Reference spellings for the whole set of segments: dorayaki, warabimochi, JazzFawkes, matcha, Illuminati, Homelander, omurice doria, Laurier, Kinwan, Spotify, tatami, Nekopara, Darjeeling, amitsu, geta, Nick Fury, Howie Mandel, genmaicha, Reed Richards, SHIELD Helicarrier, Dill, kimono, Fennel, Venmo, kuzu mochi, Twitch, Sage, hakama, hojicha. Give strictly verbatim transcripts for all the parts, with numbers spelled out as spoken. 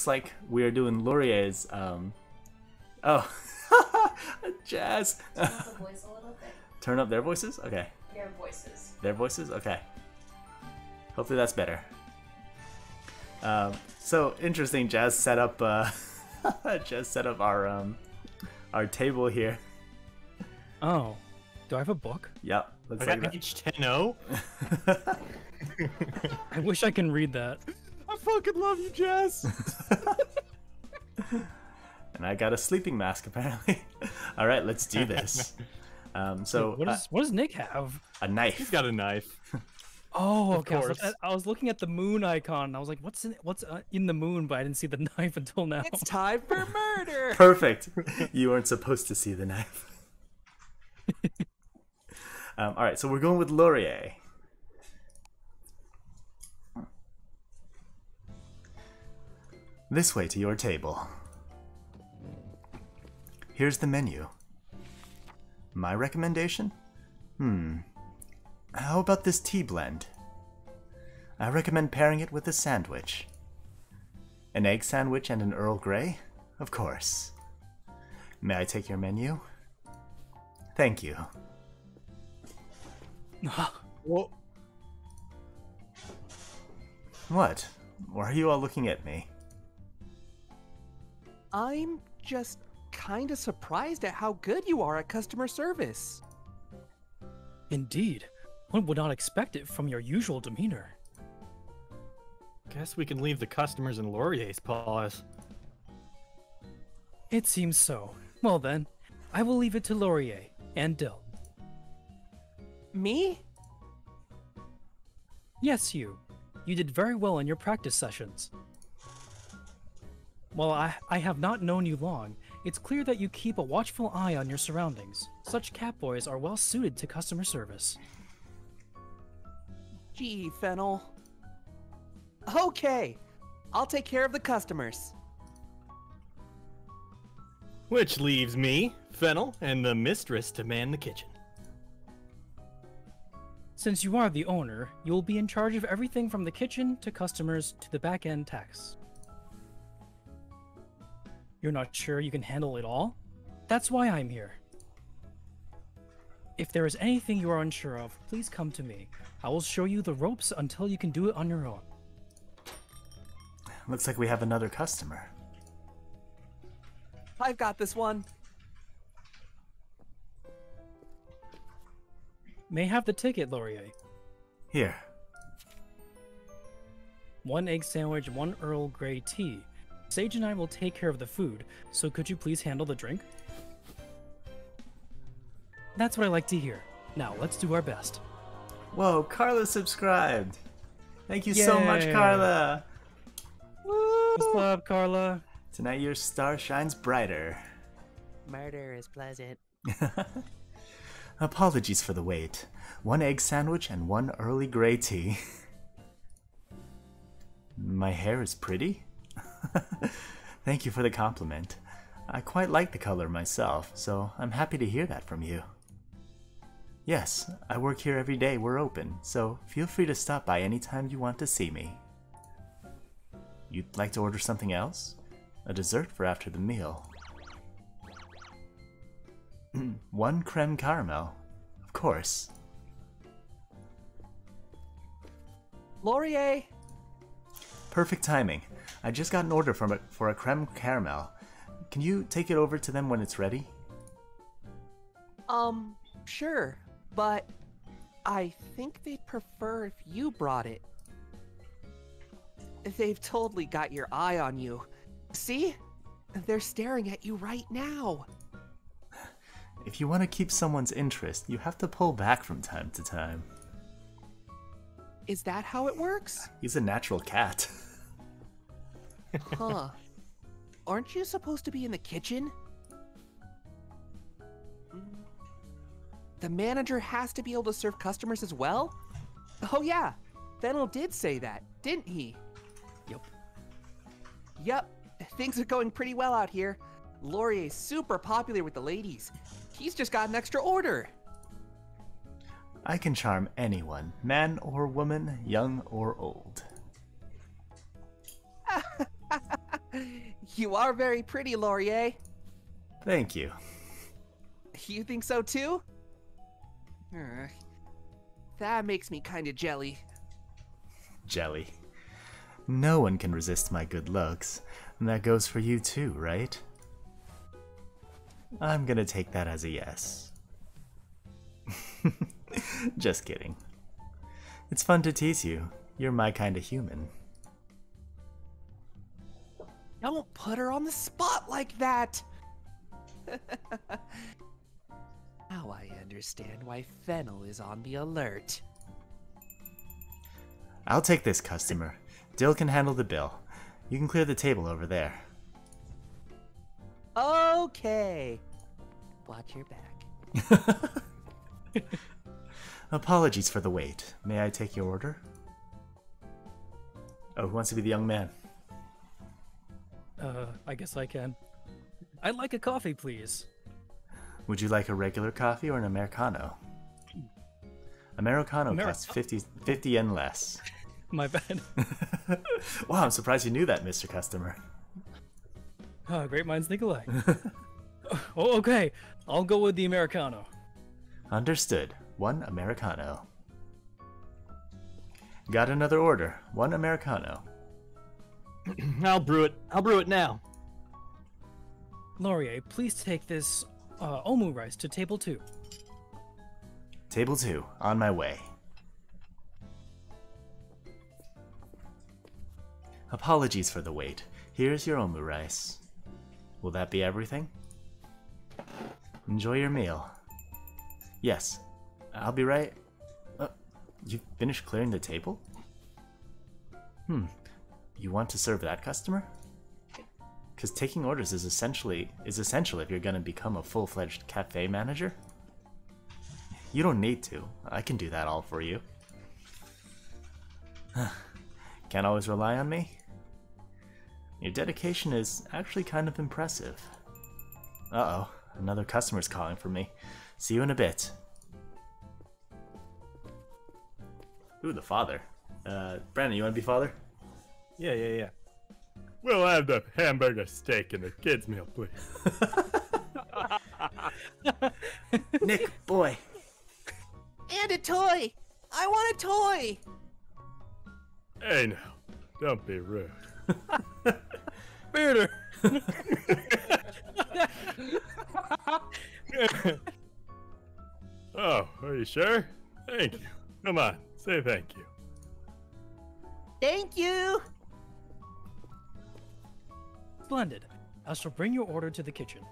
looks like we're doing Laurier's, um... Oh. Jazz! Turn up the voice a little bit. Turn up their voices? Okay. Their voices. Their voices? Okay. Hopefully that's better. Um, so, interesting, Jazz set up, uh... Jazz set up our, um... our table here. Oh. Do I have a book? Yep. Looks I like got page ten oh. I wish I can read that. I fucking love you, Jazz! And I got a sleeping mask, apparently. Alright, let's do this. Um, so, what, is, uh, what does Nick have? A knife. He's got a knife. Oh, okay. I was, at, I was looking at the moon icon, and I was like, what's in, what's in the moon? But I didn't see the knife until now. It's time for murder! Perfect. You weren't supposed to see the knife. Um, all right, so we're going with Laurier. This way to your table. Here's the menu. My recommendation? Hmm. How about this tea blend? I recommend pairing it with a sandwich. An egg sandwich and an Earl Grey? Of course. May I take your menu? Thank you. Whoa. What? Why are you all looking at me? I'm just kinda surprised at how good you are at customer service. Indeed. One would not expect it from your usual demeanor. Guess we can leave the customers in Laurier's paws. It seems so. Well then, I will leave it to Laurier and Dill. Me? Yes, you. You did very well in your practice sessions. While I, I have not known you long, it's clear that you keep a watchful eye on your surroundings. Such catboys are well suited to customer service. Gee, Fennel. Okay, I'll take care of the customers. Which leaves me, Fennel, and the mistress to man the kitchen. Since you are the owner, you will be in charge of everything from the kitchen to customers to the back-end tax. You're not sure you can handle it all? That's why I'm here. If there is anything you are unsure of, please come to me. I will show you the ropes until you can do it on your own. Looks like we have another customer. I've got this one. May have the ticket, Laurier. Here. One egg sandwich, one Earl Grey tea. Sage and I will take care of the food, so could you please handle the drink? That's what I like to hear. Now, let's do our best. Whoa, Carla subscribed! Thank you Yay. so much, Carla! Woo! What's up, Carla? Tonight your star shines brighter. Murder is pleasant. Apologies for the wait. One egg sandwich and one Early Grey tea. My hair is pretty? Thank you for the compliment. I quite like the color myself, so I'm happy to hear that from you. Yes, I work here every day. We're open, so feel free to stop by anytime you want to see me. You'd like to order something else? A dessert for after the meal. One creme caramel, of course. Laurier! Perfect timing. I just got an order from it for a creme caramel. Can you take it over to them when it's ready? Um, sure, but I think they'd prefer if you brought it. They've totally got your eye on you. See? They're staring at you right now. If you want to keep someone's interest, you have to pull back from time to time. Is that how it works? He's a natural cat. Huh. Aren't you supposed to be in the kitchen? The manager has to be able to serve customers as well? Oh yeah, Fennel did say that, didn't he? Yep. Yep, things are going pretty well out here. Laurier's super popular with the ladies. He's just got an extra order. I can charm anyone, man or woman, young or old. You are very pretty, Laurier. Thank you. You think so too? Uh, that makes me kind of jelly. Jelly. No one can resist my good looks, and that goes for you too, right? I'm gonna take that as a yes. Just kidding. It's fun to tease you. You're my kind of human. Don't put her on the spot like that! Now I understand why Fennel is on the alert. I'll take this customer. Dill can handle the bill. You can clear the table over there. Okay. Watch your back. Apologies for the wait. May I take your order? Oh, who wants to be the young man? Uh, I guess I can. I'd like a coffee, please. Would you like a regular coffee or an Americano? Americano Ameri costs fifty, fifty yen less. My bad. Wow, I'm surprised you knew that, Mister Customer. Oh, great minds think alike. Oh, okay. I'll go with the Americano. Understood. One Americano. Got another order. One Americano. I'll brew it. I'll brew it now. Laurier, please take this uh, omurice to table two. Table two, on my way. Apologies for the wait. Here's your omurice. Will that be everything? Enjoy your meal. Yes, I'll be right. Uh, you finished clearing the table? Hmm. You want to serve that customer? Because taking orders is essentially is essential if you're going to become a full-fledged cafe manager. You don't need to. I can do that all for you. Can't always rely on me. Your dedication is actually kind of impressive. Uh-oh, another customer's calling for me. See you in a bit. Ooh, the father. Uh, Brandon, you want to be father? Yeah, yeah, yeah. We'll have the hamburger steak and the kids' meal, please. Nick, boy. And a toy. I want a toy. Hey, no. Don't be rude. Bearder. Oh, are you sure? Thank you. Come on, say thank you. Thank you. Splendid. I shall bring your order to the kitchen.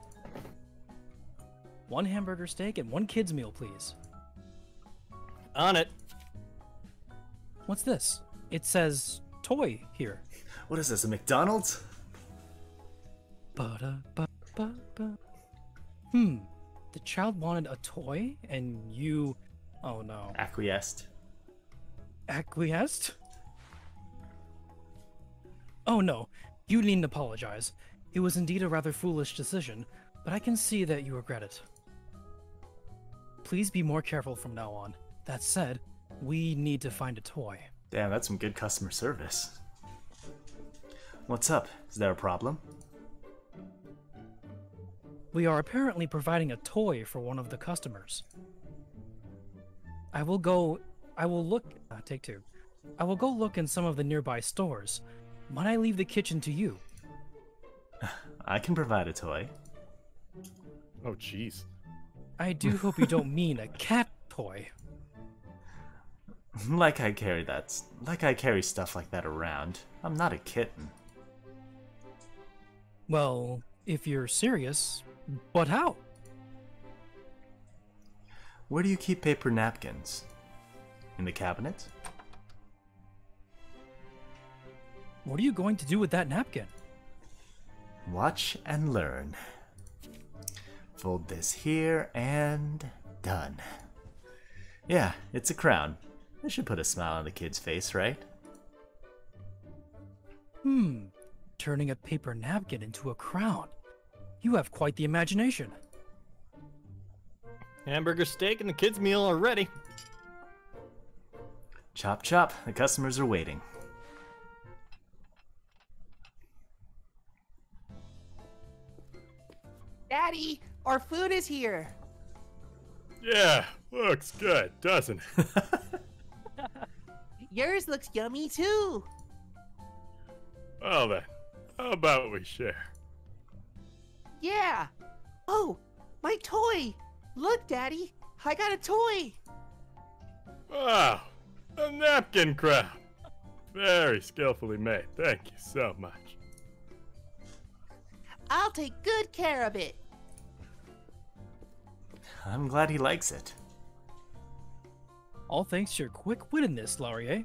One hamburger steak and one kid's meal, please. On it. What's this? It says toy here. What is this, a McDonald's? Ba-da-ba-ba-ba. Hmm. The child wanted a toy and you... Oh no. Acquiesced. Acquiesced? Oh no. You needn't apologize. It was indeed a rather foolish decision, but I can see that you regret it. Please be more careful from now on. That said, we need to find a toy. Damn, that's some good customer service. What's up? Is there a problem? We are apparently providing a toy for one of the customers. I will go... I will look... Uh, take two. I will go look in some of the nearby stores. Might I leave the kitchen to you? I can provide a toy. Oh, jeez. I do hope you don't mean a cat toy. Like I carry that. Like I carry stuff like that around. I'm not a kitten. Well, if you're serious, but how? Where do you keep paper napkins? In the cabinet? What are you going to do with that napkin? Watch and learn. Fold this here and done. Yeah, it's a crown. That should put a smile on the kid's face, right? Hmm. Turning a paper napkin into a crown. You have quite the imagination. Hamburger steak and the kids' meal are ready. Chop chop, the customers are waiting. Daddy, our food is here. Yeah, looks good, doesn't it? Yours looks yummy too. Well then, how about we share? Yeah. Oh, my toy. Look, Daddy, I got a toy. Wow, a napkin crown. Very skillfully made. Thank you so much. I'll take good care of it. I'm glad he likes it. All thanks to your quick wittedness, Laurier.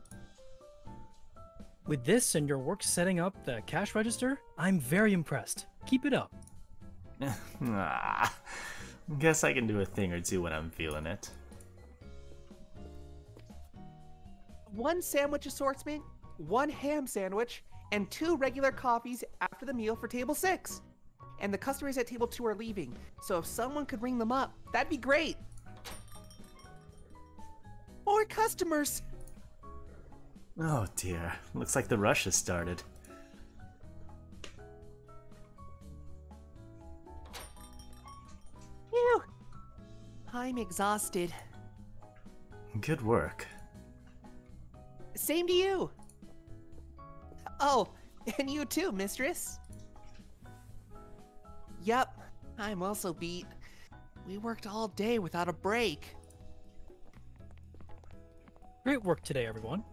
With this and your work setting up the cash register, I'm very impressed. Keep it up. Ah, guess I can do a thing or two when I'm feeling it. One sandwich assortment, one ham sandwich, and two regular coffees after the meal for table six. And the customers at table two are leaving, so if someone could ring them up, that'd be great. More customers! Oh dear, looks like the rush has started. Phew! I'm exhausted. Good work. Same to you! Oh, and you too, mistress. Yep, I'm also beat. We worked all day without a break. Great work today, everyone.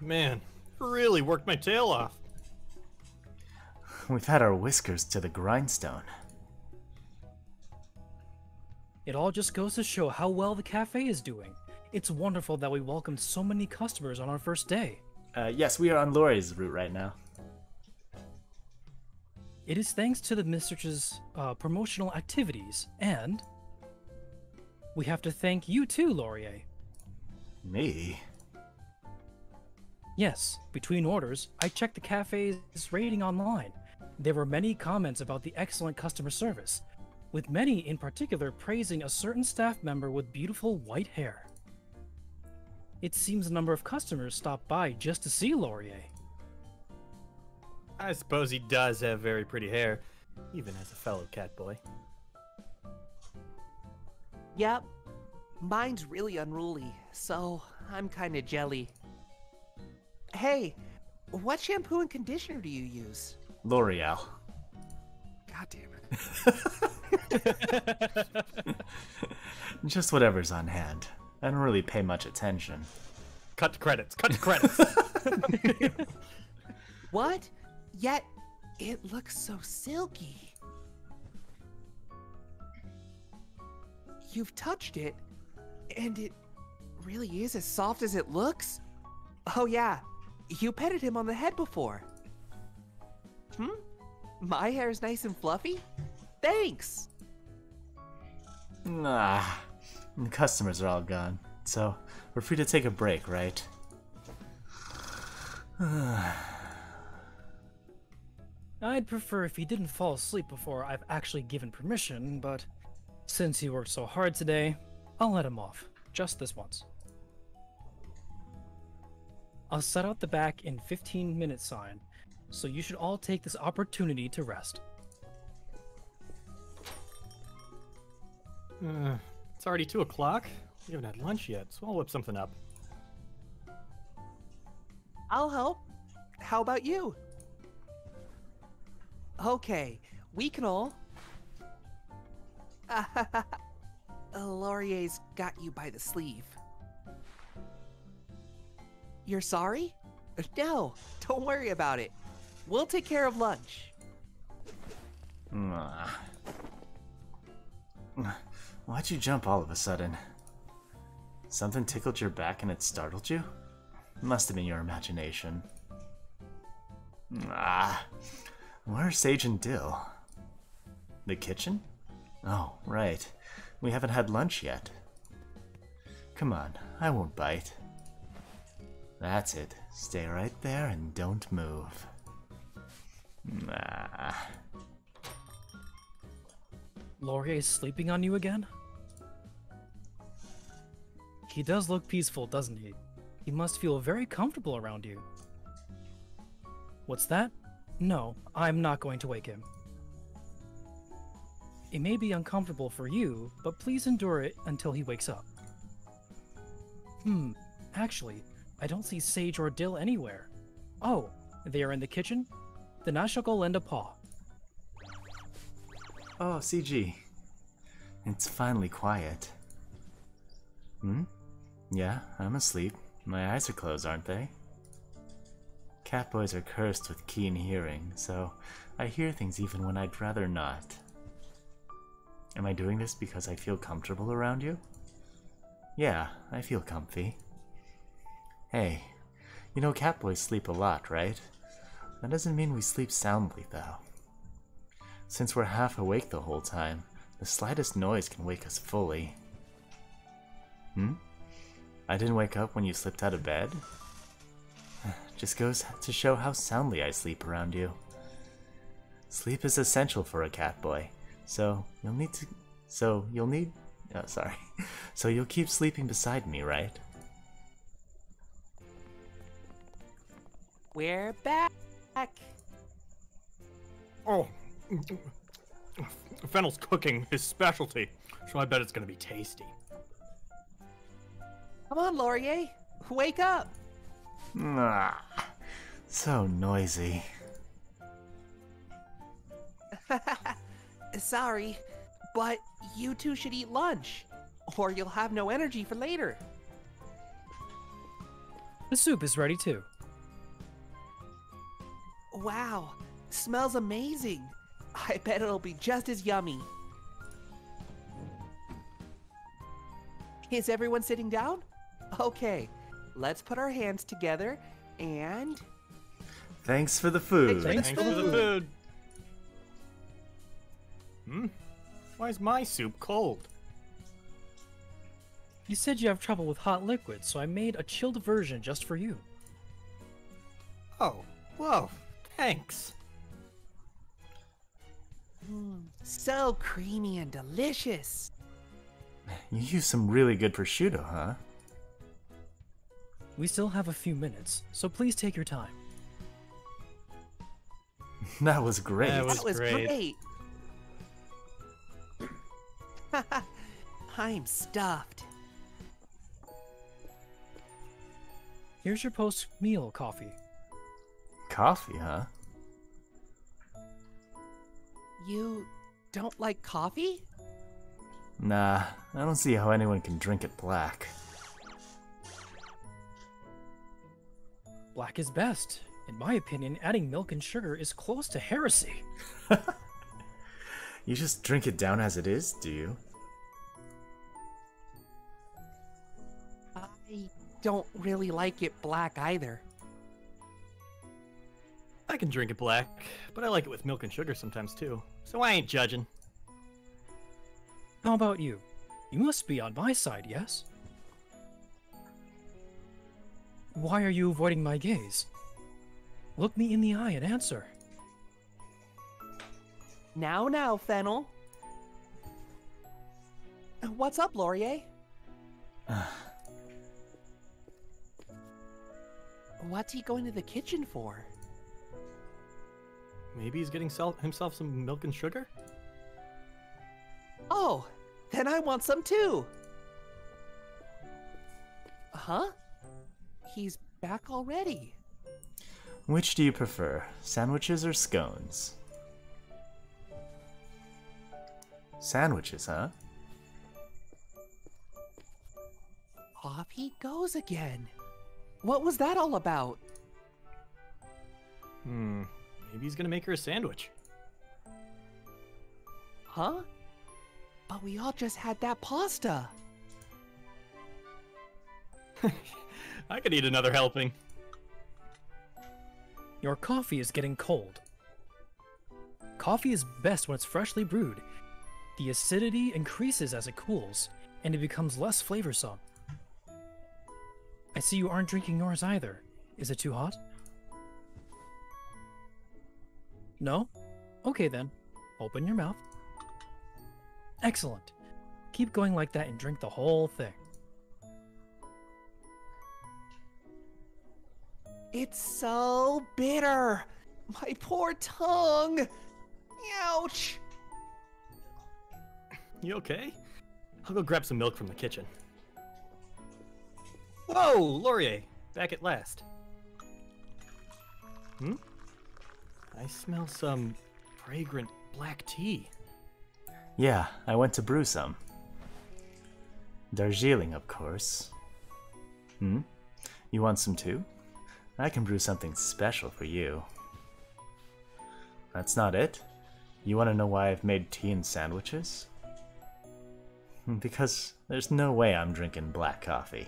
Man, really worked my tail off. We've had our whiskers to the grindstone. It all just goes to show how well the cafe is doing. It's wonderful that we welcomed so many customers on our first day. Uh, yes, we are on Laurier's route right now. It is thanks to the mistress's uh, promotional activities, and we have to thank you too, Laurier. Me? Yes, between orders, I checked the cafe's rating online. There were many comments about the excellent customer service, with many in particular praising a certain staff member with beautiful white hair. It seems a number of customers stopped by just to see Laurier. I suppose he does have very pretty hair, even as a fellow cat boy. Yep. Mine's really unruly, so I'm kinda jelly. Hey, what shampoo and conditioner do you use? L'Oreal. God damn it. Just whatever's on hand. I don't really pay much attention. Cut to credits. Cut to credits. What? Yet, it looks so silky. You've touched it, and it really is as soft as it looks? Oh yeah, you petted him on the head before. Hmm? My hair is nice and fluffy? Thanks! Nah. The customers are all gone, so we're free to take a break, right? I'd prefer if he didn't fall asleep before I've actually given permission, but since he worked so hard today, I'll let him off, just this once. I'll set out the back in fifteen minute sign, so you should all take this opportunity to rest. Uh. It's already two o'clock. We haven't had lunch yet, so I'll whip something up. I'll help. How about you? Okay, we can all. Laurier's got you by the sleeve. You're sorry? No, don't worry about it. We'll take care of lunch. Mm. Why'd you jump all of a sudden? Something tickled your back and it startled you? Must have been your imagination. Ah, where are Sage and Dill? The kitchen? Oh, right. We haven't had lunch yet. Come on, I won't bite. That's it. Stay right there and don't move. Ah. Laurier is sleeping on you again? He does look peaceful, doesn't he? He must feel very comfortable around you. What's that? No, I'm not going to wake him. It may be uncomfortable for you, but please endure it until he wakes up. Hmm, actually, I don't see Sage or Dill anywhere. Oh, they are in the kitchen? Then I shall go lend a paw. Oh, C G. It's finally quiet. Hmm? Yeah, I'm asleep. My eyes are closed, aren't they? Catboys are cursed with keen hearing, so I hear things even when I'd rather not. Am I doing this because I feel comfortable around you? Yeah, I feel comfy. Hey, you know catboys sleep a lot, right? That doesn't mean we sleep soundly, though. Since we're half awake the whole time, the slightest noise can wake us fully. Hmm? I didn't wake up when you slipped out of bed? Just goes to show how soundly I sleep around you. Sleep is essential for a catboy. So you'll need to, so you'll need, oh, sorry, so you'll keep sleeping beside me, right? We're back. Oh, Fennel's cooking, his specialty, so I bet it's gonna be tasty. Come on, Laurier, wake up. Ah, so noisy. Sorry, but you two should eat lunch, or you'll have no energy for later. The soup is ready too. Wow, smells amazing. I bet it'll be just as yummy. Is everyone sitting down? Okay, let's put our hands together and... Thanks for the food. Thanks for the food. Thanks for the food. Hmm? Why is my soup cold? You said you have trouble with hot liquids, so I made a chilled version just for you. Oh, whoa, thanks. Mm, so creamy and delicious. You used some really good prosciutto, huh? We still have a few minutes, so please take your time. That was great. That was, that was great. great. I'm stuffed. Here's your post-meal coffee. Coffee, huh? You don't like coffee? Nah, I don't see how anyone can drink it black. Black is best. In my opinion, adding milk and sugar is close to heresy. You just drink it down as it is, do you? I don't really like it black either. I can drink it black, but I like it with milk and sugar sometimes too, so I ain't judging. How about you? You must be on my side, yes? Why are you avoiding my gaze? Look me in the eye and answer. Now, now, Fennel. What's up, Laurier? What's he going to the kitchen for? Maybe he's getting himself some milk and sugar? Oh, then I want some too! Huh? He's back already. Which do you prefer, sandwiches or scones? Sandwiches, huh? Off he goes again. What was that all about? Hmm, maybe he's gonna make her a sandwich. Huh? But we all just had that pasta. I could eat another helping. Your coffee is getting cold. Coffee is best when it's freshly brewed. The acidity increases as it cools, and it becomes less flavorsome. I see you aren't drinking yours either. Is it too hot? No? Okay then. Open your mouth. Excellent. Keep going like that and drink the whole thing. It's so bitter! My poor tongue! Ouch! You okay? I'll go grab some milk from the kitchen. Whoa, Laurier, back at last. Hmm? I smell some fragrant black tea. Yeah, I went to brew some. Darjeeling, of course. Hmm? You want some too? I can brew something special for you. That's not it. You want to know why I've made tea and sandwiches? Because there's no way I'm drinking black coffee.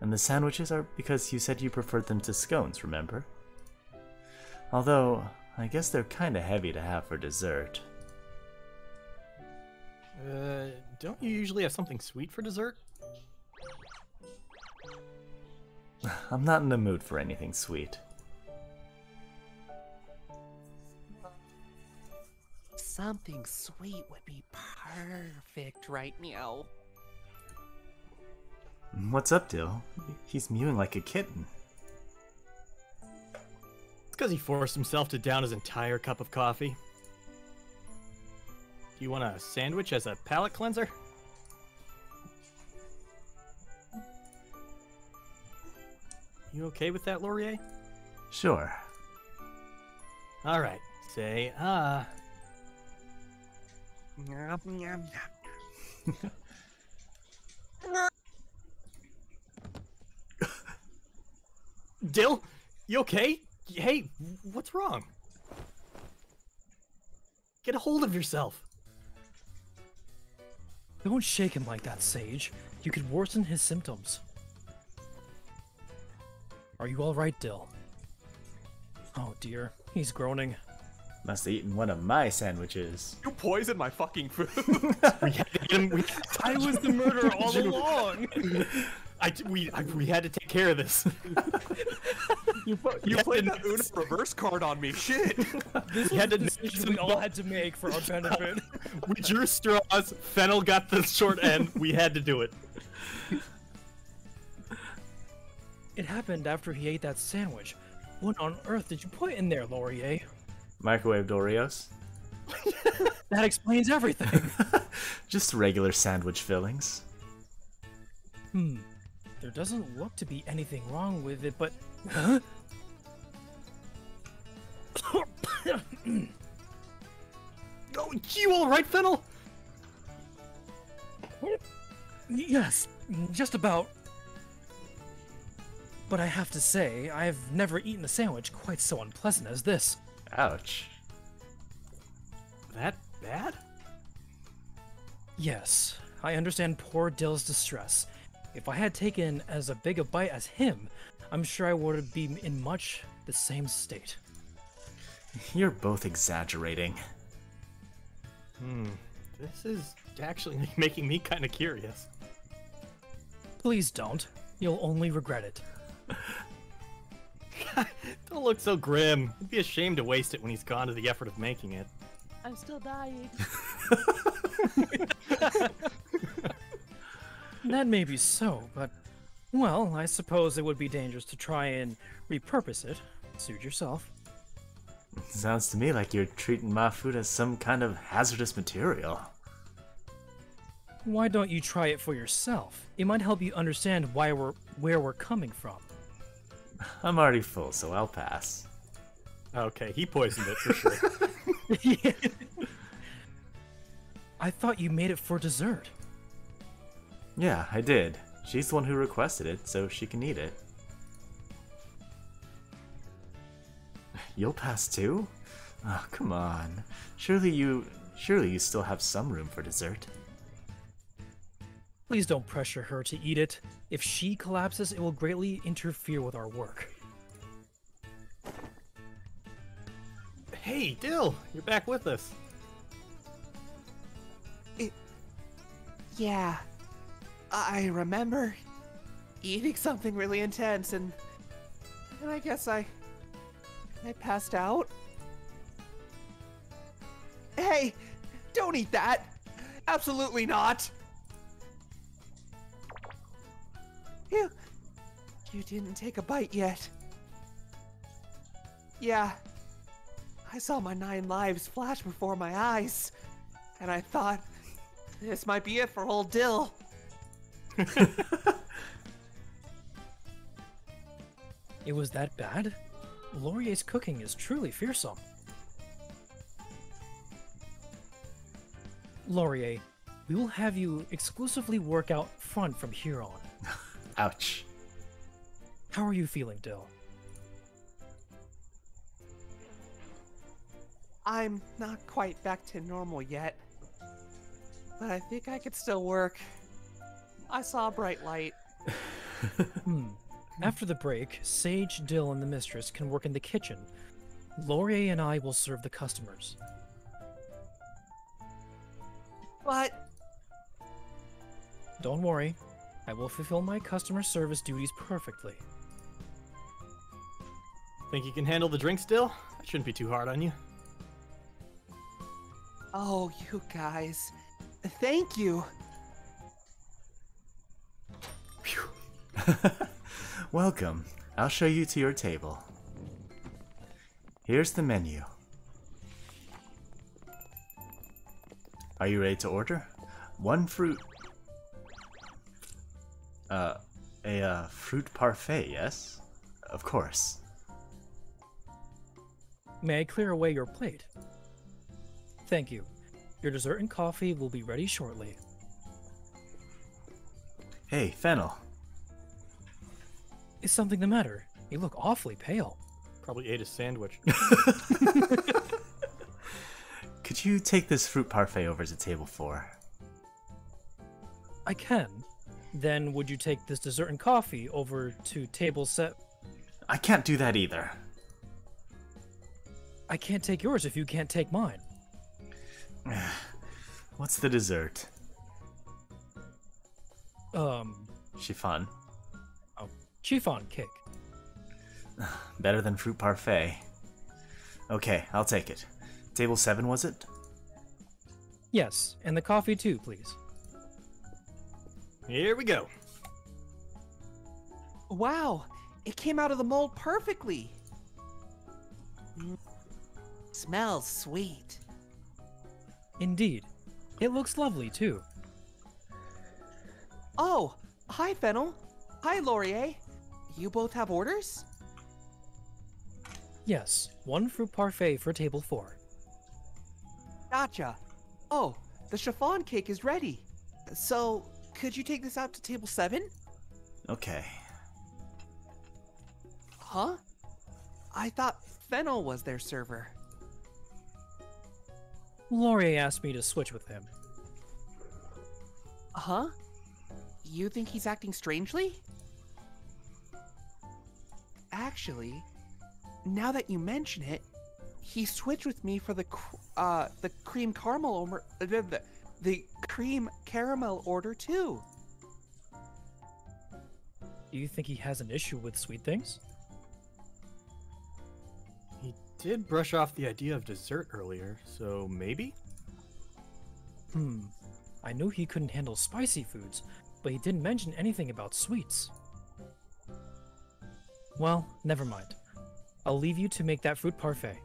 And the sandwiches are because you said you preferred them to scones, remember? Although, I guess they're kinda heavy to have for dessert. Uh, don't you usually have something sweet for dessert? I'm not in the mood for anything sweet. Something sweet would be perfect right now. What's up, Dill? He's mewing like a kitten. It's because he forced himself to down his entire cup of coffee. Do you want a sandwich as a palate cleanser? You okay with that, Laurier? Sure. Alright, say, ah... Uh... Dill, you okay? Hey, what's wrong? Get a hold of yourself. Don't shake him like that, Sage. You could worsen his symptoms. Are you all right, Dill? Oh dear, he's groaning. Must have eaten one of my sandwiches. You poisoned my fucking food. we had to get him, we, I was the murderer all along. I, we, I, we had to take care of this. you you played that Uno reverse card on me. Shit. This we had to decision we all had to make for our benefit. We drew straws. Fennel got the short end. We had to do it. It happened after he ate that sandwich. What on earth did you put in there, Laurier? Microwave Doritos. That explains everything. Just regular sandwich fillings. Hmm. There doesn't look to be anything wrong with it, but... Huh? Oh, you alright, Fennel? Yes, just about. But I have to say, I've never eaten a sandwich quite so unpleasant as this. Ouch. That bad? Yes, I understand poor Dill's distress. If I had taken as a big a bite as him, I'm sure I would have been in much the same state. You're both exaggerating. Hmm, this is actually making me kind of curious. Please don't. You'll only regret it. Don't look so grim. It'd be a shame to waste it when he's gone to the effort of making it. I'm still dying. That may be so, but... Well, I suppose it would be dangerous to try and repurpose it. Suit yourself. Sounds to me like you're treating my food as some kind of hazardous material. Why don't you try it for yourself? It might help you understand why we're, where we're coming from. I'm already full, so I'll pass. Okay, he poisoned it for sure. Yeah. I thought you made it for dessert. Yeah, I did. She's the one who requested it, so she can eat it. You'll pass too? Oh, come on. Surely you, surely you still have some room for dessert. Please don't pressure her to eat it. If she collapses, it will greatly interfere with our work. Hey, Dill! You're back with us. It... Yeah. I remember eating something really intense and... And I guess I... I passed out? Hey! Don't eat that! Absolutely not! You, you didn't take a bite yet. Yeah, I saw my nine lives flash before my eyes, and I thought This might be it for old Dill. It was that bad? Laurier's cooking is truly fearsome. Laurier, we will have you exclusively work out front from here on. Ouch. How are you feeling, Dill? I'm not quite back to normal yet, but I think I could still work. I saw a bright light. hmm. After the break, Sage, Dill, and the mistress can work in the kitchen. Laurier and I will serve the customers. But... Don't worry. I will fulfill my customer service duties perfectly. Think you can handle the drinks, Dill? I shouldn't be too hard on you. Oh, you guys. Thank you. Welcome. I'll show you to your table. Here's the menu. Are you ready to order? One fruit... Uh, a uh, fruit parfait, yes? Of course. May I clear away your plate? Thank you. Your dessert and coffee will be ready shortly. Hey, Fennel. Is something the matter? You look awfully pale. Probably ate a sandwich. Could you take this fruit parfait over to table four? I can. Then would you take this dessert and coffee over to table set? I can't do that either. I can't take yours if you can't take mine. What's the dessert? Um... Chiffon. Chiffon cake. Better than fruit parfait. Okay, I'll take it. Table seven, was it? Yes, and the coffee too, please. Here we go. Wow, it came out of the mold perfectly. Mm. Smells sweet. Indeed. It looks lovely too. Oh, hi Fennel. Hi Laurier. You both have orders? Yes, one fruit parfait for table four. Gotcha. Oh, the chiffon cake is ready. So, could you take this out to table seven? Okay. Huh? I thought Fennel was their server. Laurier asked me to switch with him. Huh? You think he's acting strangely? Actually, now that you mention it, he switched with me for the cr uh the cream caramel over uh, the, the cream caramel order too. Do you think he has an issue with sweet things? He did brush off the idea of dessert earlier, so maybe? Hmm. I knew he couldn't handle spicy foods, but he didn't mention anything about sweets. Well, never mind. I'll leave you to make that fruit parfait.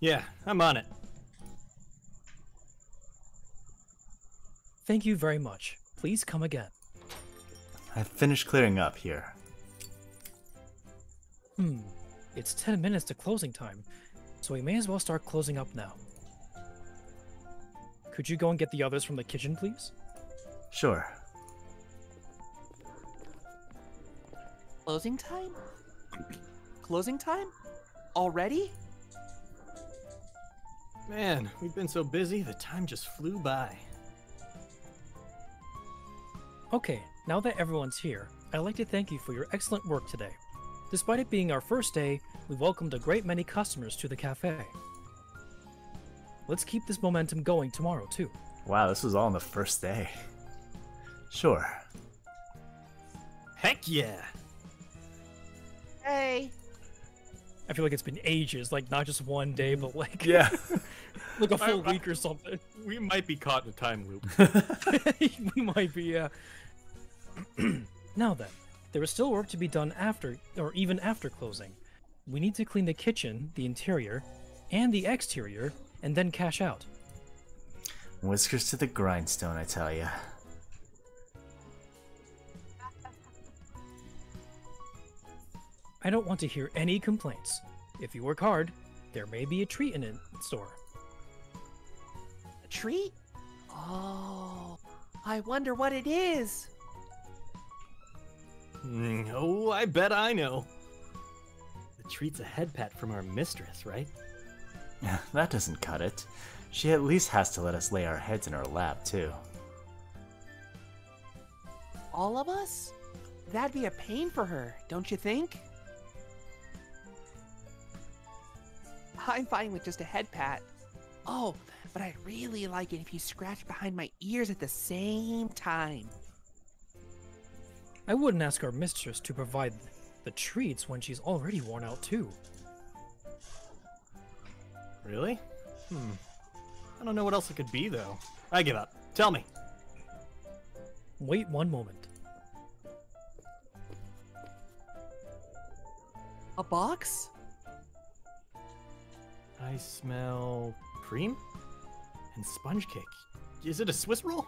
Yeah, I'm on it. Thank you very much. Please come again. I've finished clearing up here. Hmm. It's ten minutes to closing time, so we may as well start closing up now. Could you go and get the others from the kitchen, please? Sure. Closing time? Closing time? Already? Man, we've been so busy, the time just flew by. Okay, now that everyone's here, I'd like to thank you for your excellent work today. Despite it being our first day, we welcomed a great many customers to the cafe. Let's keep this momentum going tomorrow, too. Wow, this was all on the first day. Sure. Heck yeah! Hey! I feel like it's been ages, like not just one day, but like, yeah. like a full I, week or something. We might be caught in a time loop. We might be, yeah. Now then, there is still work to be done after, or even after closing. We need to clean the kitchen, the interior, and the exterior, and then cash out. Whiskers to the grindstone, I tell ya. I don't want to hear any complaints. If you work hard, there may be a treat in it store. A treat? Oh, I wonder what it is. Mm, oh, I bet I know. The treat's a head pat from our mistress, right? That doesn't cut it. She at least has to let us lay our heads in her lap, too. All of us? That'd be a pain for her, don't you think? I'm fine with just a head pat. Oh, but I really like it if you scratch behind my ears at the same time. I wouldn't ask our mistress to provide the treats when she's already worn out, too. Really? Hmm. I don't know what else it could be, though. I give up. Tell me. Wait one moment. A box? I smell cream and sponge cake. Is it a Swiss roll?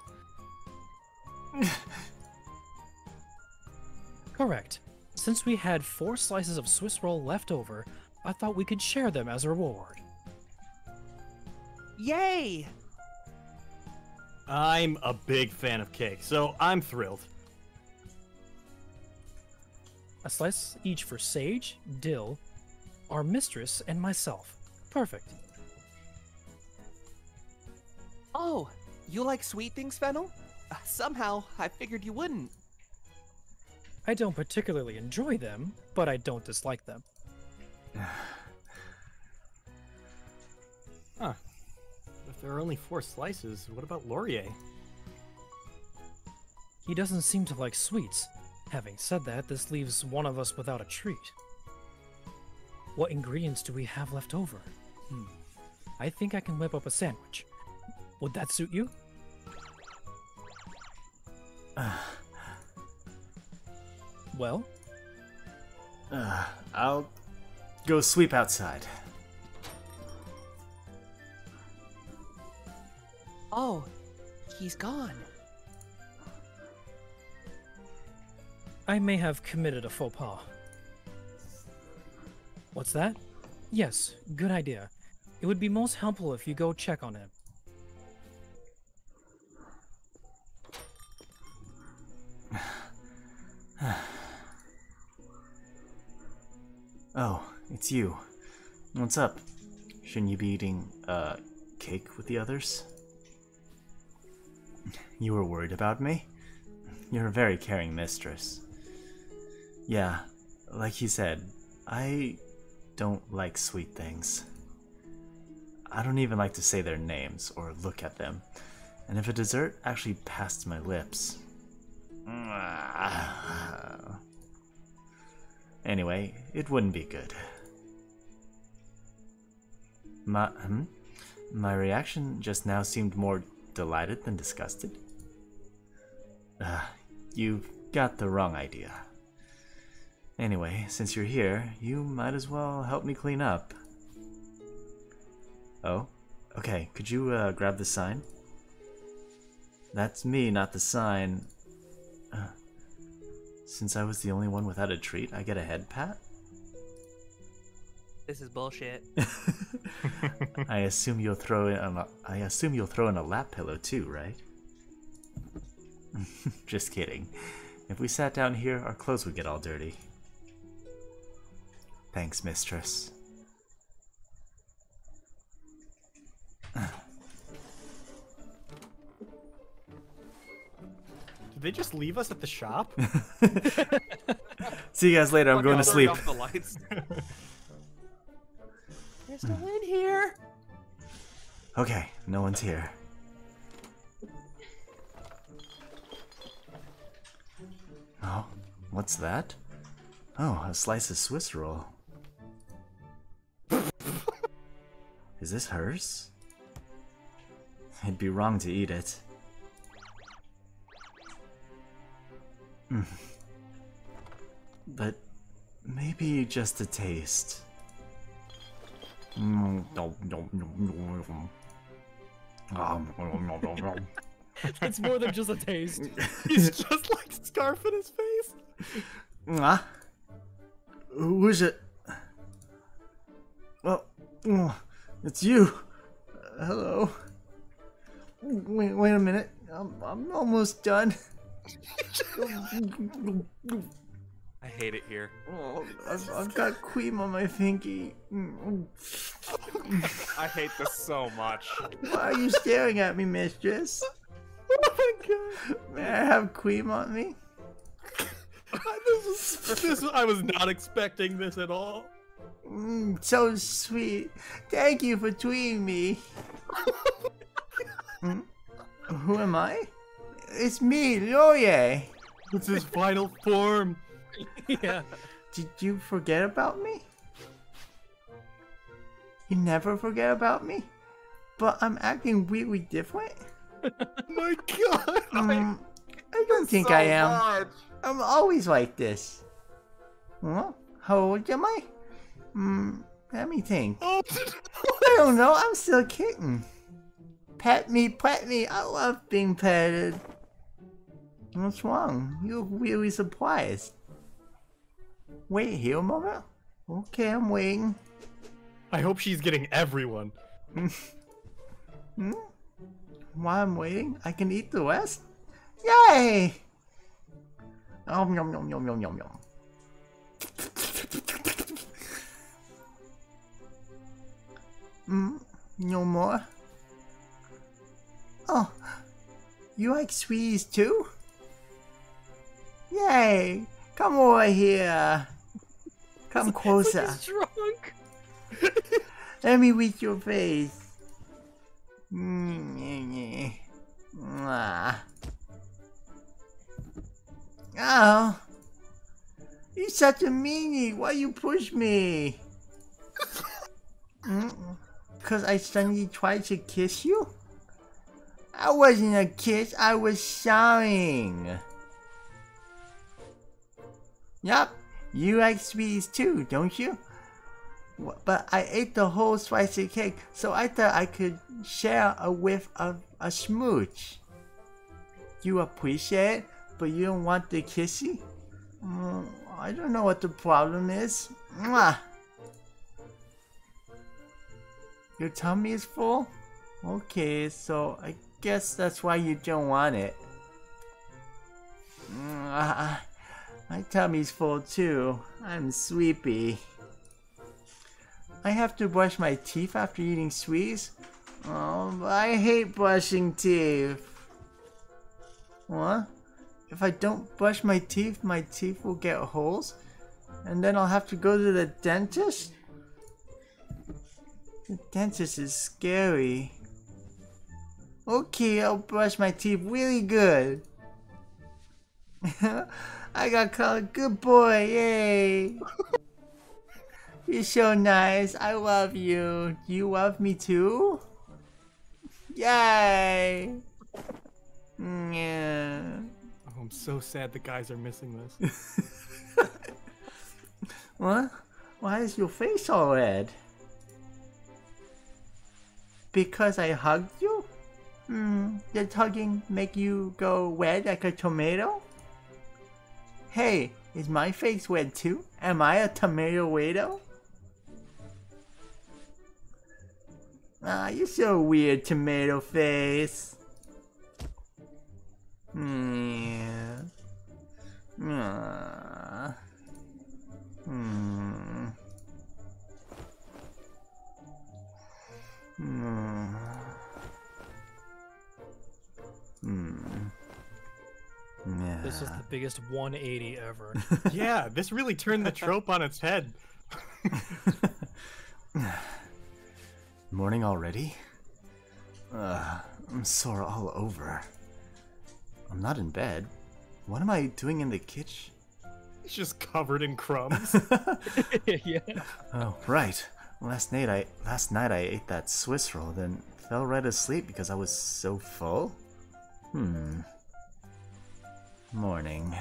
Correct. Since we had four slices of Swiss roll left over, I thought we could share them as a reward. Yay! I'm a big fan of cake, so I'm thrilled. A slice each for Sage, Dill, our mistress, and myself. Perfect. Oh, you like sweet things, Fennel? Uh, somehow, I figured you wouldn't. I don't particularly enjoy them, but I don't dislike them. Huh. If there are only four slices, what about Laurier? He doesn't seem to like sweets. Having said that, this leaves one of us without a treat. What ingredients do we have left over? Hmm. I think I can whip up a sandwich. Would that suit you? Uh. Well? Uh, I'll go sweep outside. Oh, he's gone. I may have committed a faux pas. What's that? Yes, good idea. It would be most helpful if you go check on him. Oh, it's you. What's up? Shouldn't you be eating, uh, cake with the others? You were worried about me? You're a very caring mistress. Yeah, like he said, I don't like sweet things. I don't even like to say their names or look at them. And if a dessert actually passed my lips... Anyway, it wouldn't be good. My, hmm? my reaction just now seemed more delighted than disgusted. Uh, you've got the wrong idea. Anyway, since you're here, you might as well help me clean up. Oh? Okay, could you uh, grab the sign? That's me, not the sign. Uh, since I was the only one without a treat, I get a head pat? This is bullshit. I assume you'll throw in a, I assume you'll throw in a lap pillow too, right? Just kidding. If we sat down here, our clothes would get all dirty. Thanks, mistress. Did they just leave us at the shop? See you guys later. I'm going to sleep. Off the lights. There's no one here. Okay, no one's here. Oh, what's that? Oh, a slice of Swiss roll. Is this hers? It'd be wrong to eat it. Mm. But maybe just a taste. Mm. Um, it's more than just a taste. He's just like scarf in his face. Nah. Who is it? Well, it's you. Uh, hello. Wait, wait a minute. I'm, I'm almost done. I hate it here. Oh, I've, I've got cream on my finky. I hate this so much. Why are you staring at me, mistress? Oh my god. May I have cream on me? This was, this was, I was not expecting this at all. Mm, so sweet. Thank you for tweeting me. Hmm? Who am I? It's me, Laurier. It's his final form. Yeah. Did you forget about me? You never forget about me? But I'm acting weirdly different? My god! Um, I don't think so I am. Much. I'm always like this. Well, how old am I? Hmm, let me think. Oh, I don't know, I'm still a kitten. Pet me, pet me, I love being petted. What's wrong? You look really surprised. Wait here a moment. Okay, I'm waiting. I hope she's getting everyone. Hmm? While I'm waiting, I can eat the rest? Yay! Oh, yum, yum, yum, yum, yum, yum. Mm, no more? Oh, you like sweeties too? Yay! Come over here. Come closer. He's drunk. Let me reach your face. Oh, you're such a meanie. Why you push me? Because I suddenly tried to kiss you? I wasn't a kiss, I was shouting. Yup, you like sweeties too, don't you? But I ate the whole slice of cake, so I thought I could share a whiff of a smooch. You appreciate it, but you don't want the kissy? Mm, I don't know what the problem is. Mwah. Your tummy is full? Okay, so I guess that's why you don't want it. Mwah. My tummy's full too. I'm sleepy. I have to brush my teeth after eating sweets? Oh, I hate brushing teeth. What? If I don't brush my teeth, my teeth will get holes? And then I'll have to go to the dentist? The dentist is scary. Okay, I'll brush my teeth really good. I got called good boy, yay! You're so nice, I love you. Do you love me too? Yay! Yeah. Oh, I'm so sad the guys are missing this. What? Why is your face all red? Because I hugged you? Hmm, did hugging make you go red like a tomato? Hey, is my face red too? Am I a tomato widow? Ah, you're so weird, tomato face. Mm. Mm. Mm. Mm. Mm. Yeah. This is the biggest one eighty ever. Yeah, this really turned the trope on its head. Morning already? Uh, I'm sore all over. I'm not in bed. What am I doing in the kitchen? It's just covered in crumbs. Yeah. Oh, right. Last night I last night I ate that Swiss roll, then fell right asleep because I was so full. Hmm. Morning.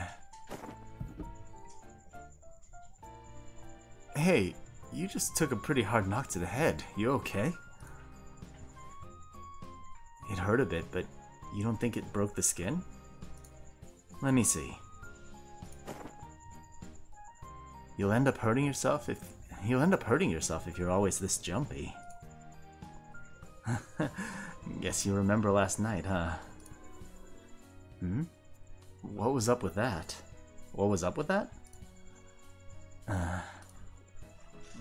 Hey, you just took a pretty hard knock to the head. You okay? hurt a bit, but you don't think it broke the skin? Let me see. You'll end up hurting yourself if you'll end up hurting yourself if you're always this jumpy. Guess you remember last night, huh? Hmm? What was up with that? What was up with that? Uh,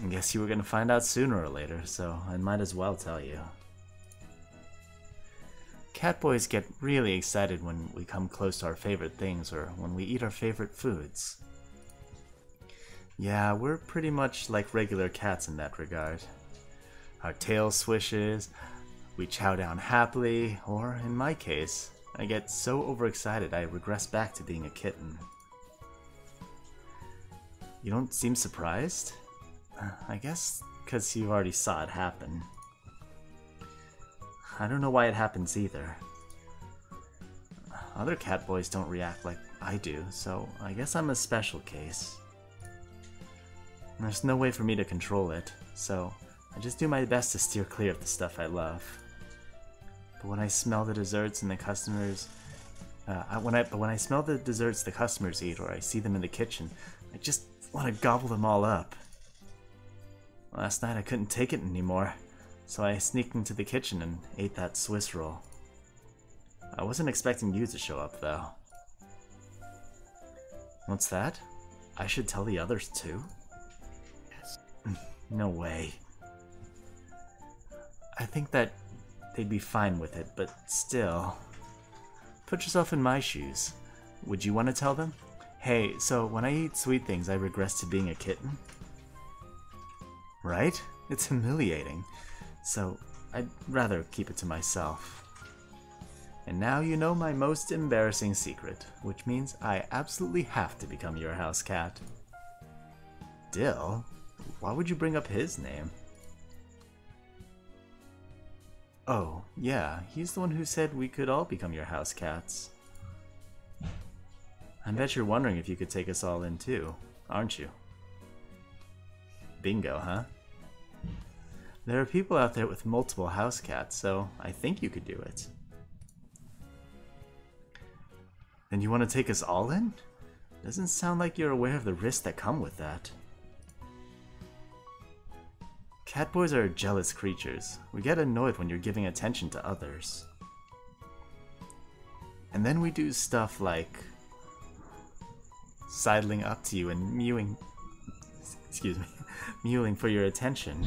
guess you were gonna find out sooner or later, so I might as well tell you. Catboys get really excited when we come close to our favorite things or when we eat our favorite foods. Yeah, we're pretty much like regular cats in that regard. Our tail swishes, we chow down happily, or in my case, I get so overexcited I regress back to being a kitten. You don't seem surprised? I guess because you already saw it happen. I don't know why it happens either. Other catboys don't react like I do, so I guess I'm a special case. There's no way for me to control it, so I just do my best to steer clear of the stuff I love. But when I smell the desserts and the customers, uh, I, when I but when I smell the desserts the customers eat, or I see them in the kitchen, I just want to gobble them all up. Last night I couldn't take it anymore, so I sneaked into the kitchen and ate that Swiss roll. I wasn't expecting you to show up, though. What's that? I should tell the others too? Yes. No way. I think that they'd be fine with it, but still. Put yourself in my shoes. Would you want to tell them? Hey, so when I eat sweet things, I regress to being a kitten? Right? It's humiliating. So I'd rather keep it to myself. And now you know my most embarrassing secret, which means I absolutely have to become your house cat. Dill? Why would you bring up his name? Oh, yeah, he's the one who said we could all become your house cats. I bet you're wondering if you could take us all in too, aren't you? Bingo, huh? There are people out there with multiple house cats, so I think you could do it. Then you want to take us all in? Doesn't sound like you're aware of the risks that come with that. Catboys are jealous creatures. We get annoyed when you're giving attention to others. And then we do stuff like sidling up to you and mewing, excuse me, mewing for your attention.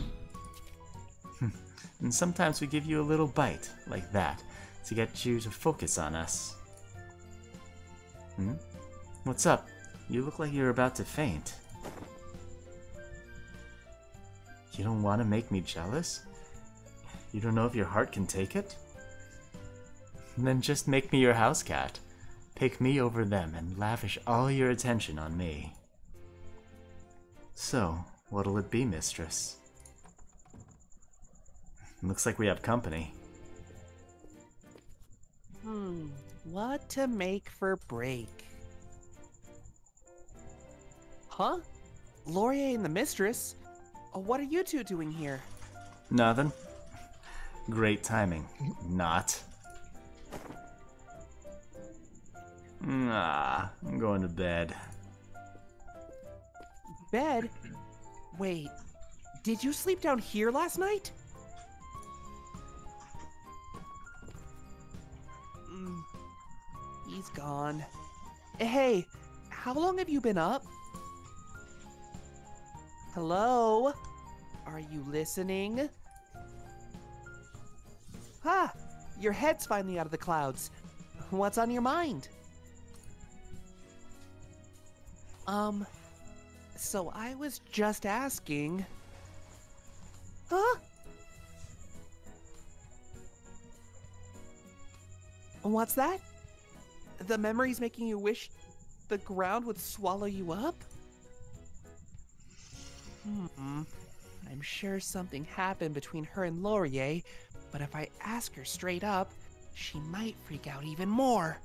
And sometimes we give you a little bite, like that, to get you to focus on us. Hmm? What's up? You look like you're about to faint. You don't want to make me jealous? You don't know if your heart can take it? Then just make me your house cat. Pick me over them and lavish all your attention on me. So, what'll it be, mistress? Looks like we have company. Hmm, what to make for break? Huh? Laurier and the mistress? What are you two doing here? Nothing. Great timing. Not. Nah, I'm going to bed. Bed? Wait, did you sleep down here last night? Mm, he's gone. Hey, how long have you been up? Hello? Are you listening? Ha! Your head's finally out of the clouds. What's on your mind? Um, so I was just asking. Huh? What's that? The memory's making you wish the ground would swallow you up? Hmm. I'm sure something happened between her and Laurier, but if I ask her straight up, she might freak out even more.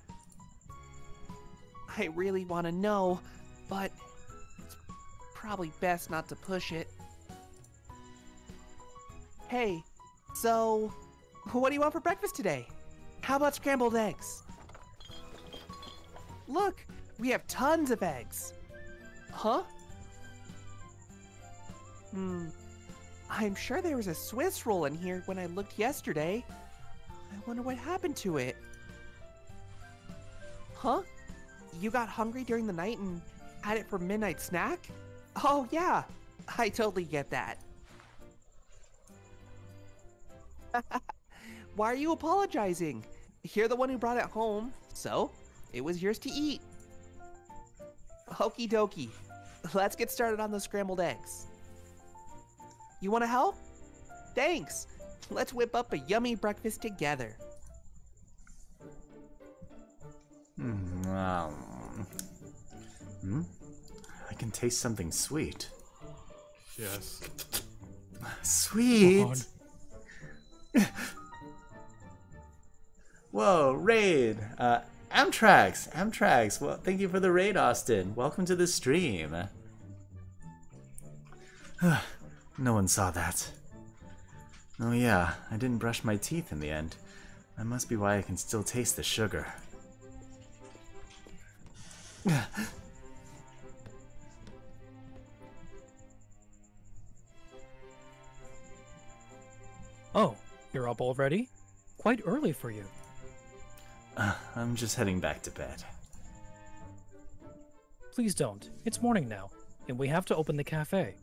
I really want to know, but it's probably best not to push it. Hey, so what do you want for breakfast today? How about scrambled eggs? Look, we have tons of eggs. Huh? Hmm. I'm sure there was a Swiss roll in here when I looked yesterday. I wonder what happened to it. Huh? You got hungry during the night and had it for midnight snack? Oh yeah, I totally get that. Why are you apologizing? You're the one who brought it home, so it was yours to eat. Okie dokie, let's get started on those scrambled eggs. You wanna help? Thanks, let's whip up a yummy breakfast together. Hmm. I can taste something sweet. Yes. Sweet? Whoa, raid. Uh, Amtrax, Amtrax. Well, thank you for the raid, Austin. Welcome to the stream. No one saw that. Oh yeah, I didn't brush my teeth in the end. That must be why I can still taste the sugar. Oh, you're up already? Quite early for you. Uh, I'm just heading back to bed. Please don't. It's morning now, and we have to open the cafe.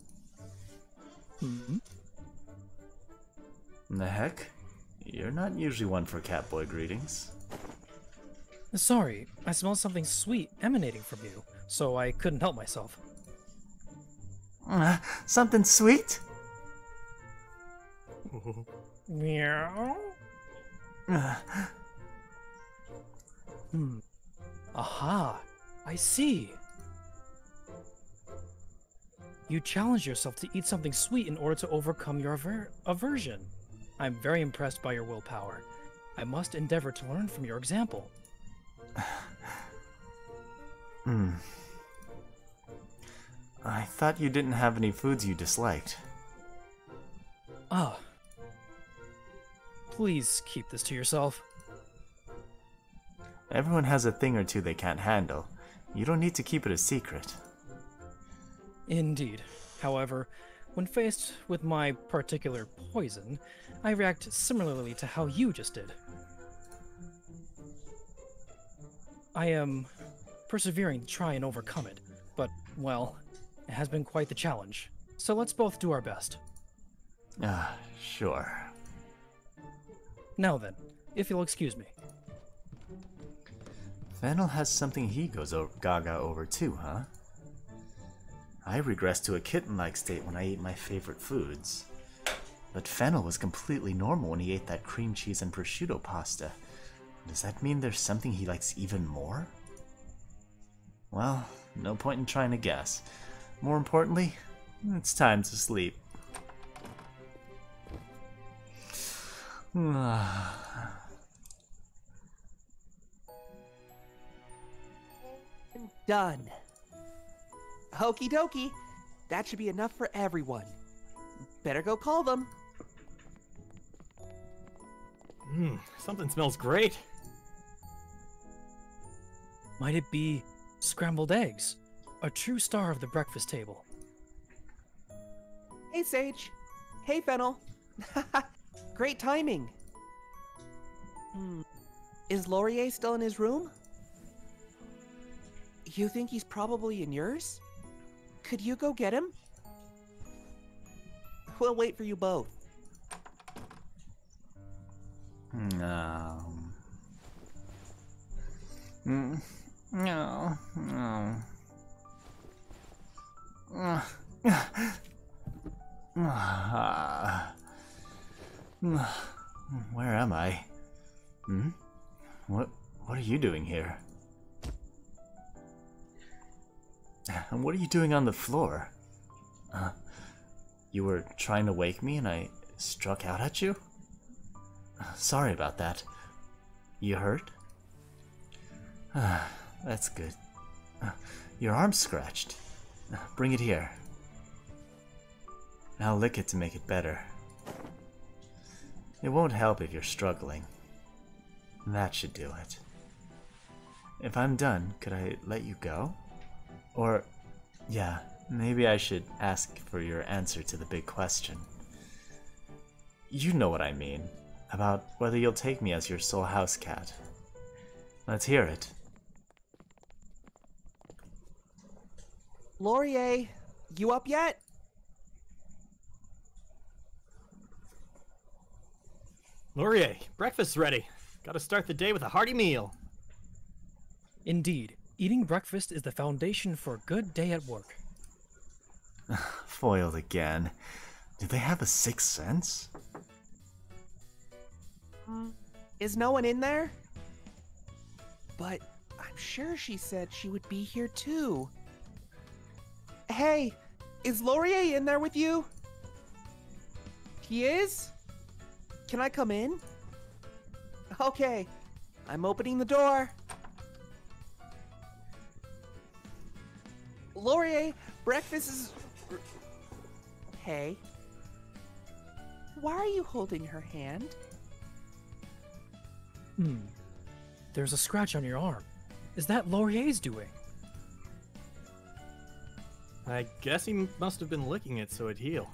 Hmm? The heck? You're not usually one for catboy greetings. Sorry, I smelled something sweet emanating from you, so I couldn't help myself. Uh, something sweet? Meow. Uh. Hmm. Aha! I see! You challenge yourself to eat something sweet in order to overcome your aver aversion. I'm very impressed by your willpower. I must endeavor to learn from your example. Hmm. I thought you didn't have any foods you disliked. Ah. Oh. Please keep this to yourself. Everyone has a thing or two they can't handle. You don't need to keep it a secret. Indeed. However, when faced with my particular poison, I react similarly to how you just did. I am persevering to try and overcome it, but, well, it has been quite the challenge. So let's both do our best. Ah, uh, sure. Now then, if you'll excuse me. Fennel has something he goes gaga over too, huh? I regress to a kitten-like state when I eat my favorite foods. But Fennel was completely normal when he ate that cream cheese and prosciutto pasta. Does that mean there's something he likes even more? Well, no point in trying to guess. More importantly, it's time to sleep. Done. Okie dokie. That should be enough for everyone. Better go call them. Mmm, something smells great. Might it be scrambled eggs? A true star of the breakfast table. Hey, Sage. Hey, Fennel. Great timing. Hmm. Is Laurier still in his room? You think he's probably in yours? Could you go get him? We'll wait for you both. No. No. No. Where am I? Hmm? What what are you doing here? And what are you doing on the floor? Uh, you were trying to wake me and I struck out at you? Sorry about that. You hurt? Uh, that's good. Uh, your arm's scratched. Uh, bring it here. I'll lick it to make it better. It won't help if you're struggling. That should do it. If I'm done, could I let you go? Or, yeah, maybe I should ask for your answer to the big question. You know what I mean, about whether you'll take me as your sole house cat. Let's hear it. Laurier, you up yet? Laurier, breakfast's ready. Gotta start the day with a hearty meal. Indeed, eating breakfast is the foundation for a good day at work. Foiled again. Do they have a sixth sense? Mm, is no one in there? But I'm sure she said she would be here too. Hey, is Laurier in there with you? He is? Can I come in? Okay, I'm opening the door. Laurier, breakfast is... Hey. Why are you holding her hand? Hmm. There's a scratch on your arm. Is that Laurier's doing? I guess he must have been licking it so it'd heal.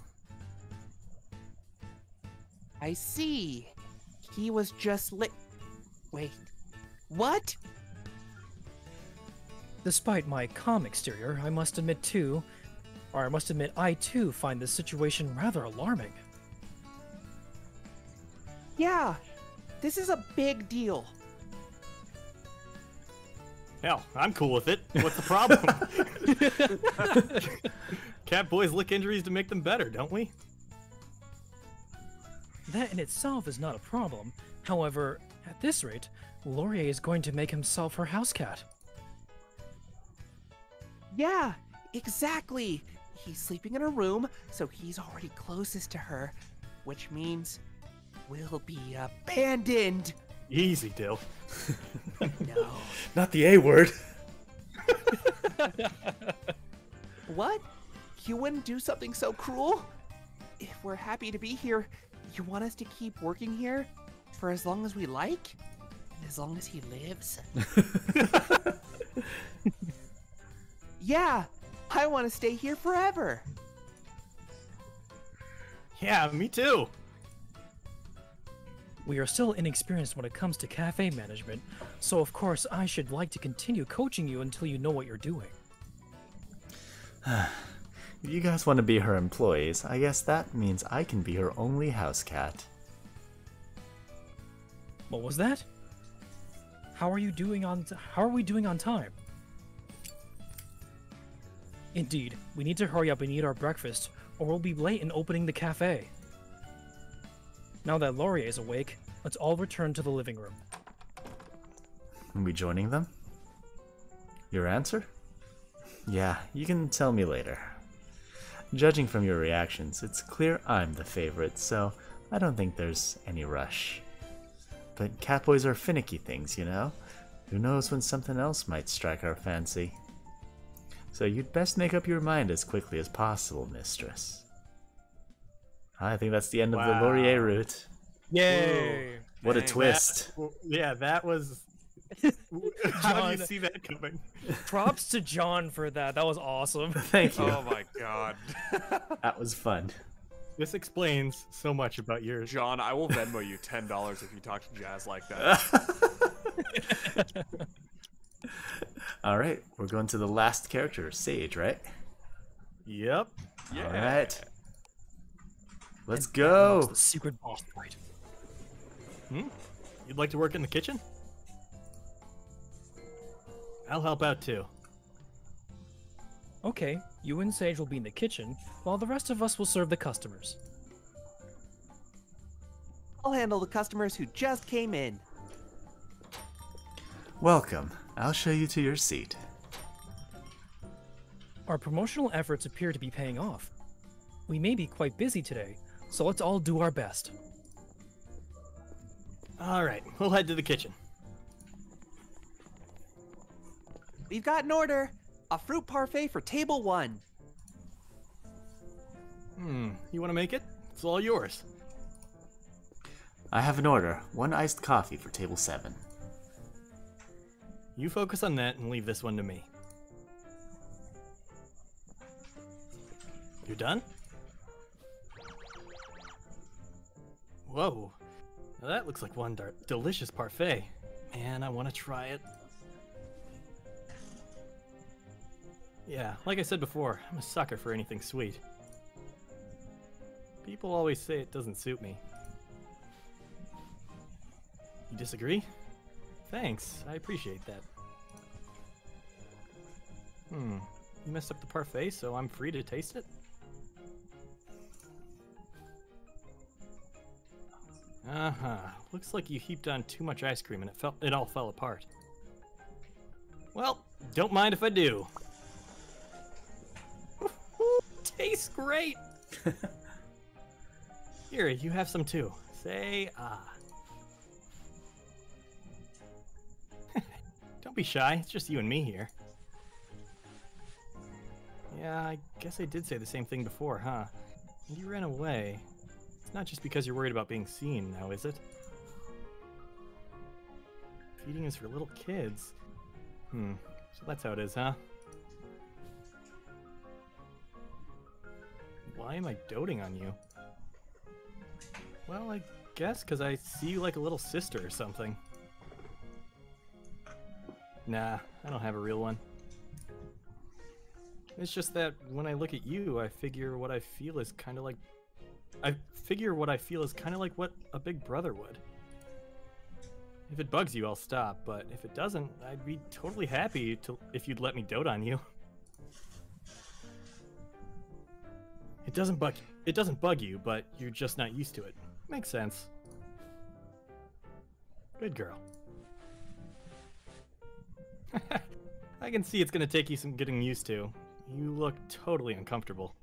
I see. He was just lit. Wait. What? Despite my calm exterior, I must admit too, or I must admit I too find this situation rather alarming. Yeah, this is a big deal. Hell, I'm cool with it. What's the problem? Cat boys lick injuries to make them better, don't we? That in itself is not a problem. However, at this rate, Laurier is going to make himself her house cat. Yeah, exactly. He's sleeping in her room, so he's already closest to her, which means we'll be abandoned. Easy, Dill. No. Not the A word. What? You wouldn't do something so cruel? If we're happy to be here, you want us to keep working here for as long as we like? And as long as he lives? Yeah, I want to stay here forever. Yeah, me too. We are still inexperienced when it comes to cafe management, so of course I should like to continue coaching you until you know what you're doing. If you guys want to be her employees, I guess that means I can be her only house cat. What was that? How are you doing on t how are we doing on time? Indeed, we need to hurry up and eat our breakfast, or we'll be late in opening the cafe. Now that Laurier is awake, let's all return to the living room. Are we joining them? Your answer? Yeah, you can tell me later. Judging from your reactions, it's clear I'm the favorite, so I don't think there's any rush. But catboys are finicky things, you know? Who knows when something else might strike our fancy? So you'd best make up your mind as quickly as possible, mistress. I think that's the end wow. of the Laurier route. Yay! Ooh, what Dang, a twist. That, yeah, that was... How did you see that coming? Props to John for that. That was awesome. Thank you. Oh my god. That was fun. This explains so much about yours. John, I will Venmo you ten dollars if you talk to Jazz like that. Alright, we're going to the last character, Sage, right? Yep. Yeah. Alright. Let's and go. The secret boss fight. Hmm? You'd like to work in the kitchen? I'll help out too. Okay, you and Sage will be in the kitchen, while the rest of us will serve the customers. I'll handle the customers who just came in. Welcome. I'll show you to your seat. Our promotional efforts appear to be paying off. We may be quite busy today, so let's all do our best. Alright, we'll head to the kitchen. We've got an order. A fruit parfait for table one. Hmm, you want to make it? It's all yours. I have an order. One iced coffee for table seven. You focus on that and leave this one to me. You're done? Whoa. Now that looks like one dar- delicious parfait. Man, I want to try it. Yeah, like I said before, I'm a sucker for anything sweet. People always say it doesn't suit me. You disagree? Thanks, I appreciate that. Hmm, you messed up the parfait, so I'm free to taste it? Uh-huh, looks like you heaped on too much ice cream and it, fell it all fell apart. Well, don't mind if I do. Tastes great! Here, you have some too. Say ah. Don't be shy, it's just you and me here. Yeah, I guess I did say the same thing before, huh? You ran away. It's not just because you're worried about being seen now, is it? Feeding is for little kids. Hmm, so that's how it is, huh? Why am I doting on you? Well, I guess because I see you like a little sister or something. Nah, I don't have a real one. It's just that when I look at you, I figure what I feel is kind of like... I figure what I feel is kind of like what a big brother would. If it bugs you, I'll stop, but if it doesn't, I'd be totally happy to if you'd let me dote on you. It doesn't bug you. It doesn't bug you, but you're just not used to it. Makes sense. Good girl. I can see it's gonna take you some getting used to. You look totally uncomfortable.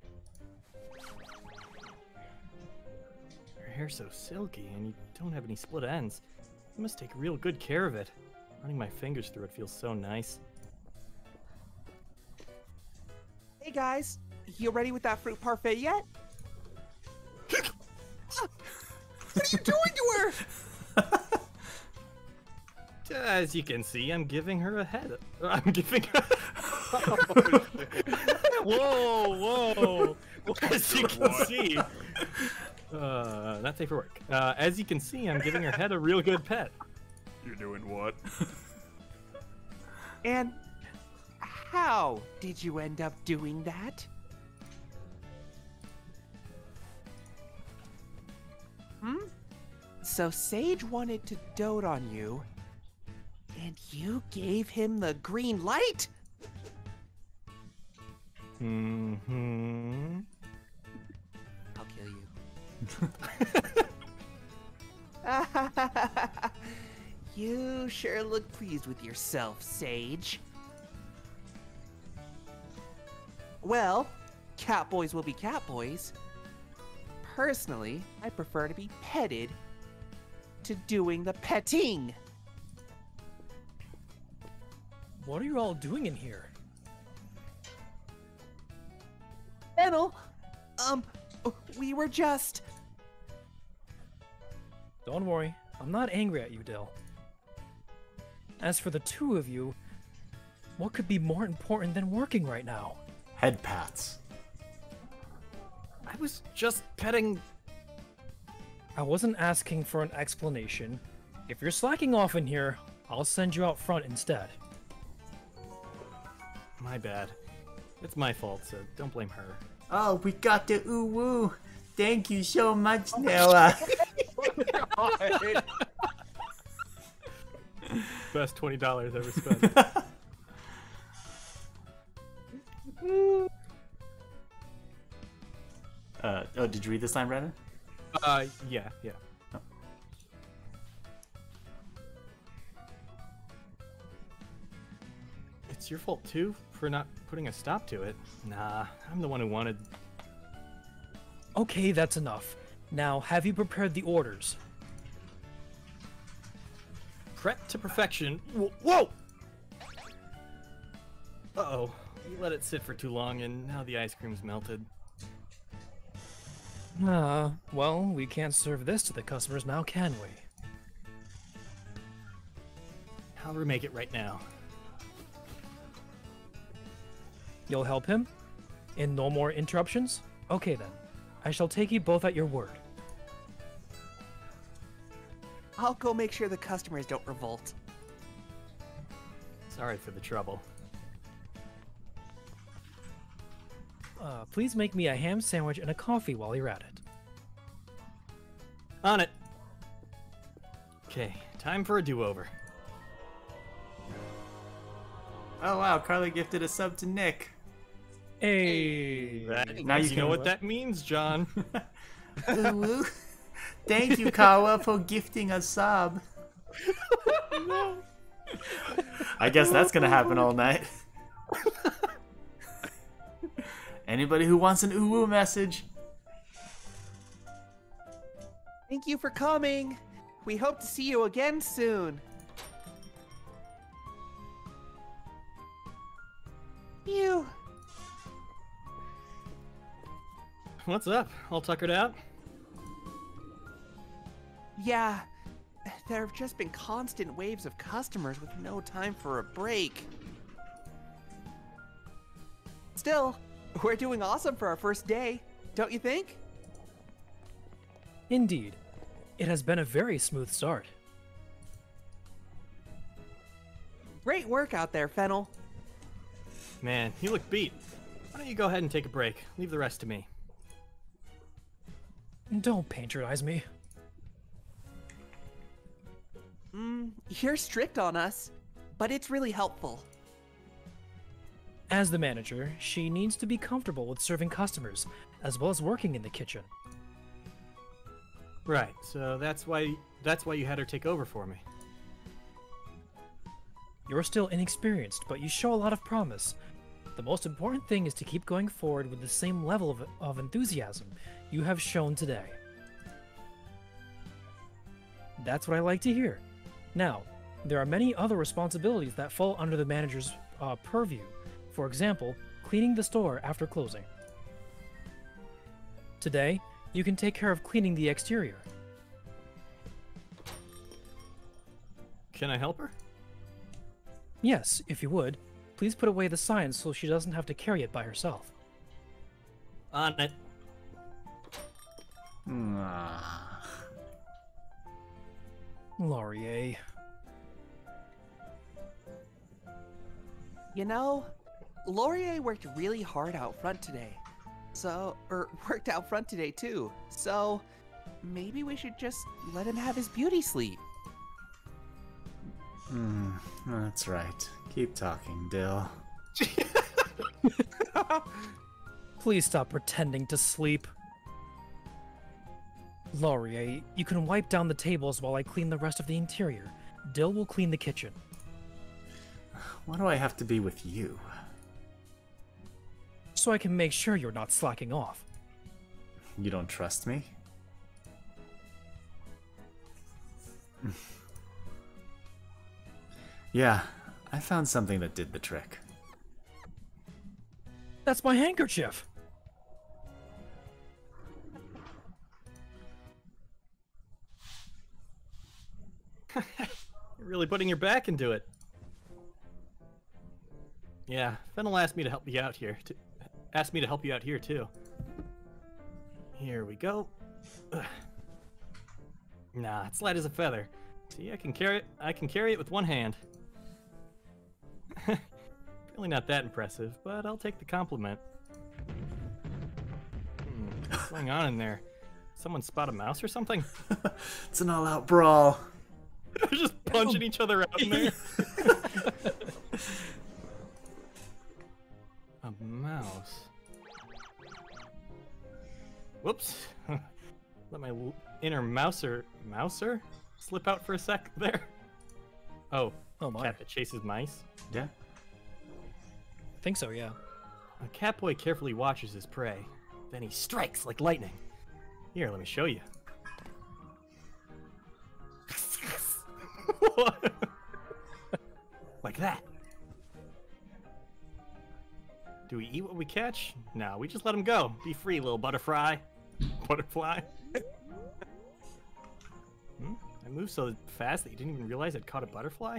Your hair's so silky and you don't have any split ends. You must take real good care of it. Running my fingers through it feels so nice. Hey guys, you ready with that fruit parfait yet? What are you doing to her? As you can see, I'm giving her a head. I'm giving her... oh, whoa, whoa. As you can see... Uh, not safe for work. Uh, as you can see, I'm giving her head a real good pet. You're doing what? And how did you end up doing that? Hmm? So Sage wanted to dote on you... and you gave him the green light? Mm-hmm. I'll kill you. You sure look pleased with yourself, Sage. Well, catboys will be catboys. Personally, I prefer to be petted to doing the petting. What are you all doing in here? Fennel, um, we were just... Don't worry, I'm not angry at you, Dill. As for the two of you, what could be more important than working right now? Head pats. I was just petting... I wasn't asking for an explanation. If you're slacking off in here, I'll send you out front instead. My bad. It's my fault, so don't blame her. Oh, we got the oo-woo. Thank you so much, oh Nella. Best twenty dollars ever spent. uh, oh, did you read this line, Brandon? Uh, yeah, yeah. Oh. It's your fault, too? For not putting a stop to it. Nah, I'm the one who wanted... Okay, that's enough. Now, have you prepared the orders? Prep to perfection. Whoa! Uh-oh. You let it sit for too long, and now the ice cream's melted. Ah, well, we can't serve this to the customers now, can we? I'll remake it right now. You'll help him? And no more interruptions? Okay then. I shall take you both at your word. I'll go make sure the customers don't revolt. Sorry for the trouble. Uh, please make me a ham sandwich and a coffee while you're at it. On it! Okay, time for a do-over. Oh wow, Carly gifted a sub to Nick. Hey! That, now you know what that means, John. Thank you, Kawa, for gifting a sub. No. I guess that's gonna happen all night. Anybody who wants an uwu message. Thank you for coming. We hope to see you again soon. Phew. What's up? All tuckered out? Yeah. There have just been constant waves of customers with no time for a break. Still, we're doing awesome for our first day, don't you think? Indeed. It has been a very smooth start. Great work out there, Fennel. Man, you look beat. Why don't you go ahead and take a break? Leave the rest to me. Don't patronize me. Mm, you're strict on us, but it's really helpful. As the manager, she needs to be comfortable with serving customers, as well as working in the kitchen. Right, so that's why that's why you had her take over for me. You're still inexperienced, but you show a lot of promise. The most important thing is to keep going forward with the same level of, of enthusiasm you have shown today. That's what I like to hear. Now, there are many other responsibilities that fall under the manager's uh, purview. For example, cleaning the store after closing. Today, you can take care of cleaning the exterior. Can I help her? Yes, if you would. Please put away the sign so she doesn't have to carry it by herself. On it. Laurier. You know, Laurier worked really hard out front today. So, or worked out front today too. So, maybe we should just let him have his beauty sleep. Hmm, that's right. Keep talking, Dill. Please stop pretending to sleep. Laurier, you can wipe down the tables while I clean the rest of the interior. Dill will clean the kitchen. Why do I have to be with you? So I can make sure you're not slacking off. You don't trust me? Yeah, I found something that did the trick. That's my handkerchief! You're really putting your back into it. Yeah, Fennel asked me to help you out here. To, asked me to help you out here, too. Here we go. Ugh. Nah, it's light as a feather. See, I can carry it, I can carry it with one hand. Really not that impressive, but I'll take the compliment. Hmm, what's going on in there? Someone spot a mouse or something? It's an all-out brawl. They're just punching each other out in there. A mouse. Whoops. Let my inner mouser mouser slip out for a sec there. Oh, oh my. Cat that chases mice? Yeah. I think so, yeah. A catboy carefully watches his prey. Then he strikes like lightning. Here, let me show you. Like that. Do we eat what we catch? No, we just let him go. Be free, little butterfly. butterfly. Hmm? I moved so fast that you didn't even realize I'd caught a butterfly?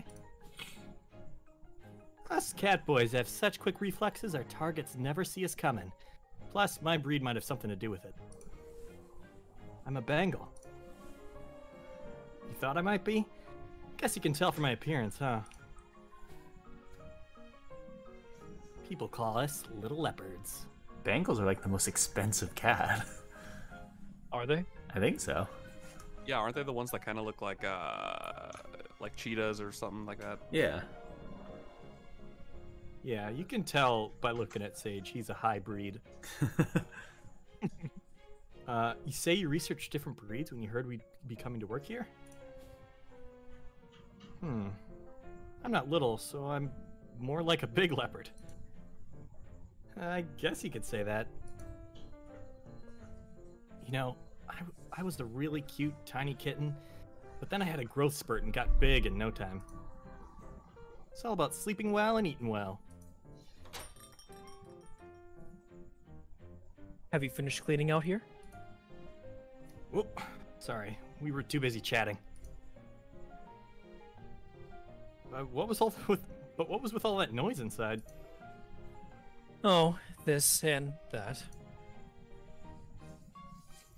Us cat boys have such quick reflexes, our targets never see us coming. Plus, my breed might have something to do with it. I'm a Bengal. You thought I might be? Guess you can tell from my appearance, huh? People call us little leopards. Bengals are like the most expensive cat. Are they? I think so. Yeah, aren't they the ones that kind of look like uh, like cheetahs or something like that? Yeah. Yeah, you can tell by looking at Sage. He's a high breed. uh, you say you researched different breeds when you heard we'd be coming to work here? Hmm. I'm not little, so I'm more like a big leopard. I guess you could say that. You know, I, I was a really cute, tiny kitten, but then I had a growth spurt and got big in no time. It's all about sleeping well and eating well. Have you finished cleaning out here? Whoop. Sorry, we were too busy chatting. Uh, what was all with? But what was with all that noise inside? Oh, this and that.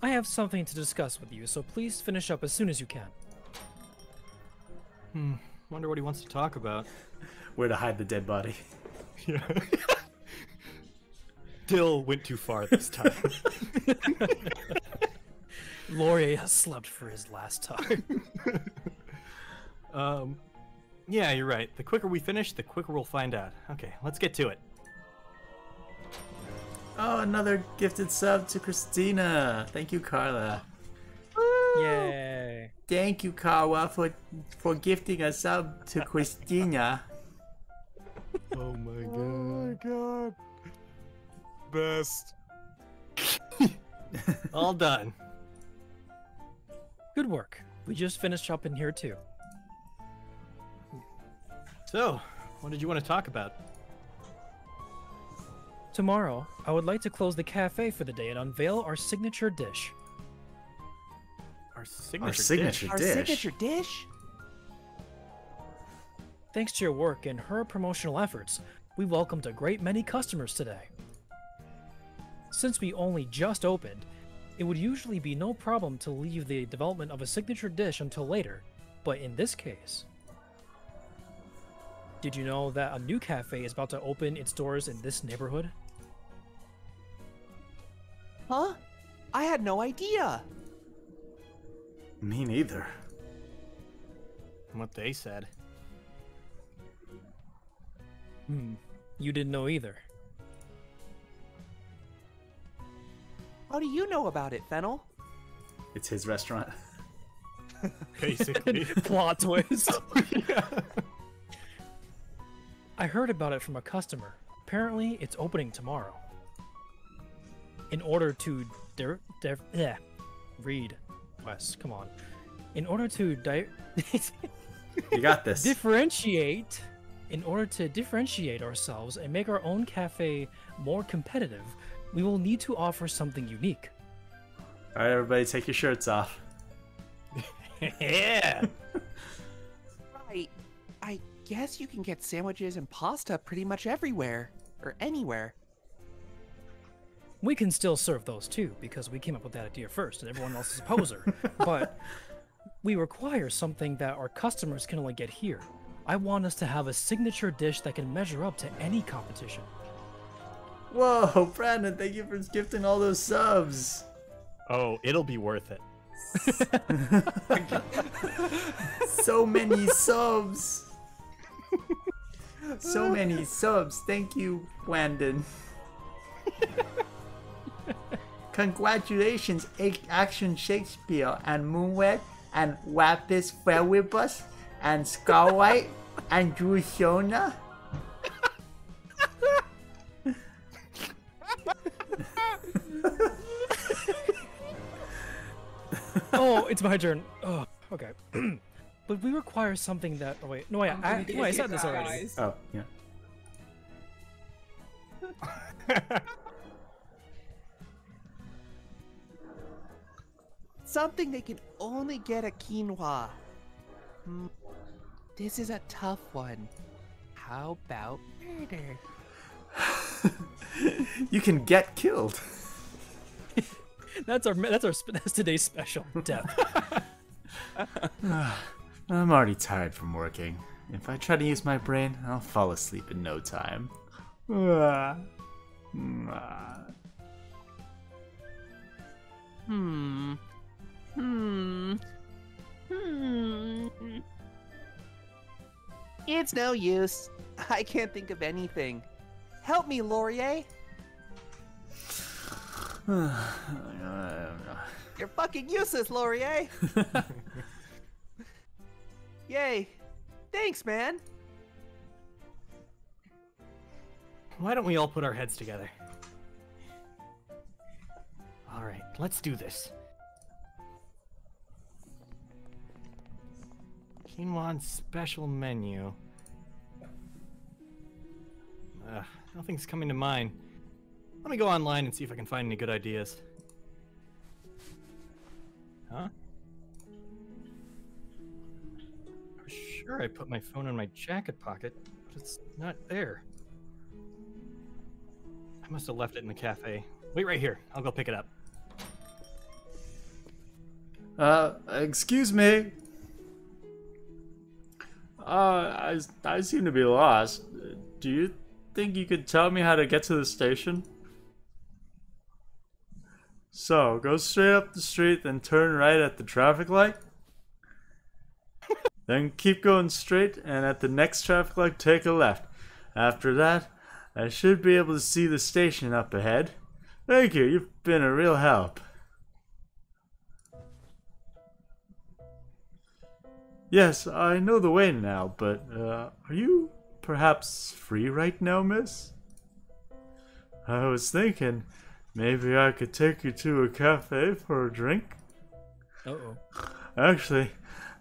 I have something to discuss with you, so please finish up as soon as you can. Hmm. Wonder what he wants to talk about. Where to hide the dead body. Yeah. Dill went too far this time. Laurier has slept for his last time. um, yeah, you're right. The quicker we finish, the quicker we'll find out. Okay, let's get to it. Oh, another gifted sub to Christina. Thank you, Carla. Yay. Thank you, Kawa, for for gifting a sub to Christina. Oh my god. Oh my god. Best. All done. Good work. We just finished up in here too. So, what did you want to talk about? Tomorrow, I would like to close the cafe for the day and unveil our signature dish. Our signature, Our signature dish. dish. Our signature dish? Thanks to your work and her promotional efforts, we welcomed a great many customers today. Since we only just opened, it would usually be no problem to leave the development of a signature dish until later, but in this case... Did you know that a new cafe is about to open its doors in this neighborhood? Huh? I had no idea! Me neither. What they said. Hmm. You didn't know either. How do you know about it, Fennel? It's his restaurant. Basically. Plot twist. Yeah. I heard about it from a customer. Apparently, it's opening tomorrow. In order to... Der der bleh, read... Wes, come on. In order to di you got this. differentiate, in order to differentiate ourselves and make our own cafe more competitive, we will need to offer something unique. All right, everybody, take your shirts off. Yeah. Right. I guess you can get sandwiches and pasta pretty much everywhere or anywhere. We can still serve those too, because we came up with that idea first and everyone else is a poser. But we require something that our customers can only get here. I want us to have a signature dish that can measure up to any competition. Whoa, Brandon, thank you for gifting all those subs. Oh, it'll be worth it. So many subs. So many subs. Thank you, Brandon. Congratulations, Action Shakespeare and Moonwet and Lapis Fellibus and Scarlight and Drushona. Oh, it's my turn. Oh, okay. But we require something that. Oh, wait. No, wait. I, wait, I said this already. Oh, yeah. something they can only get at Kinwan. Hmm. This is a tough one. How about murder? You can get killed. That's our that's our that's today's special death. I'm already tired from working. If I try to use my brain, I'll fall asleep in no time. Hmm. Hmm. Hmm. It's no use. I can't think of anything. Help me, Laurier. You're fucking useless, Laurier. Yay. Thanks, man. Why don't we all put our heads together? All right, let's do this. Kinwan's special menu. Ugh, nothing's coming to mind. Let me go online and see if I can find any good ideas. Huh? For sure I put my phone in my jacket pocket, but it's not there. I must have left it in the cafe. Wait right here. I'll go pick it up. Uh, excuse me. Uh, I, I seem to be lost. Do you think you could tell me how to get to the station? So, go straight up the street, then turn right at the traffic light. Then keep going straight, and at the next traffic light, take a left. After that, I should be able to see the station up ahead. Thank you, you've been a real help. Yes, I know the way now, but uh, are you perhaps free right now, miss? I was thinking maybe I could take you to a cafe for a drink. Uh-oh. Actually,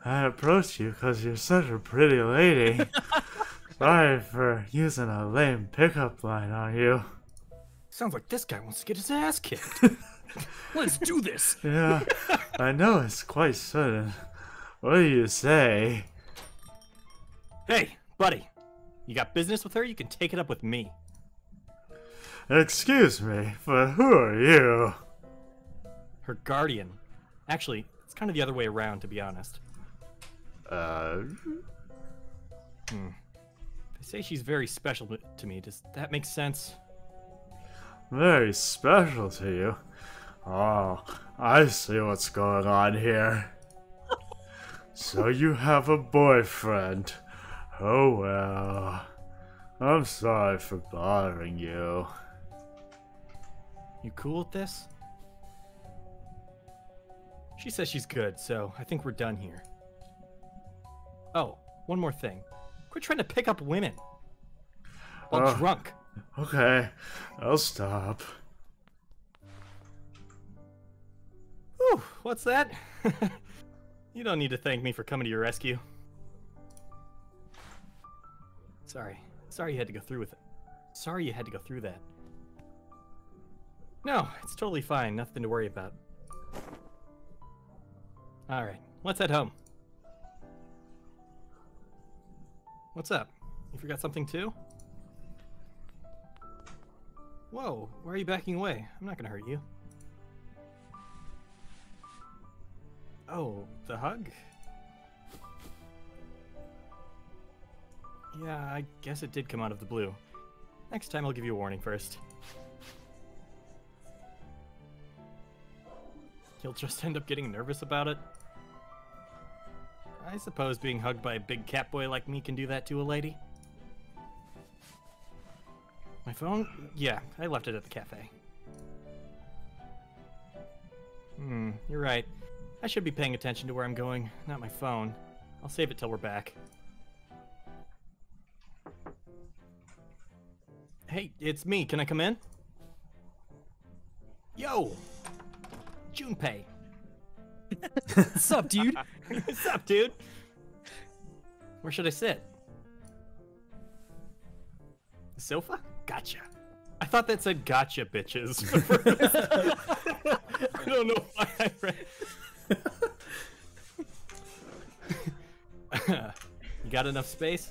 I approached you because you're such a pretty lady. Sorry for using a lame pickup line on you. Sounds like this guy wants to get his ass kicked. Let's do this. Yeah, I know it's quite sudden. What do you say? Hey, buddy. You got business with her? You can take it up with me. Excuse me, but who are you? Her guardian. Actually, it's kind of the other way around, to be honest. Uh... Hmm. They say she's very special to me. Does that make sense? Very special to you? Oh, I see what's going on here. So you have a boyfriend. Oh well. I'm sorry for bothering you. You cool with this? She says she's good, so I think we're done here. Oh, one more thing. Quit trying to pick up women while uh, drunk. Okay, I'll stop. Whew, what's that? You don't need to thank me for coming to your rescue. Sorry. Sorry you had to go through with it. Sorry you had to go through that. No, it's totally fine. Nothing to worry about. Alright, let's head home. What's up? You forgot something too? Whoa, why are you backing away? I'm not gonna hurt you. Oh, the hug? Yeah, I guess it did come out of the blue. Next time I'll give you a warning first. You'll just end up getting nervous about it. I suppose being hugged by a big cat boy like me can do that to a lady. My phone? Yeah, I left it at the cafe. Hmm, you're right. I should be paying attention to where I'm going, not my phone. I'll save it till we're back. Hey, it's me. Can I come in? Yo! Junpei. What's up, dude? What's up, dude? Where should I sit? The sofa? Gotcha. I thought that said gotcha, bitches. I don't know why I read Got enough space?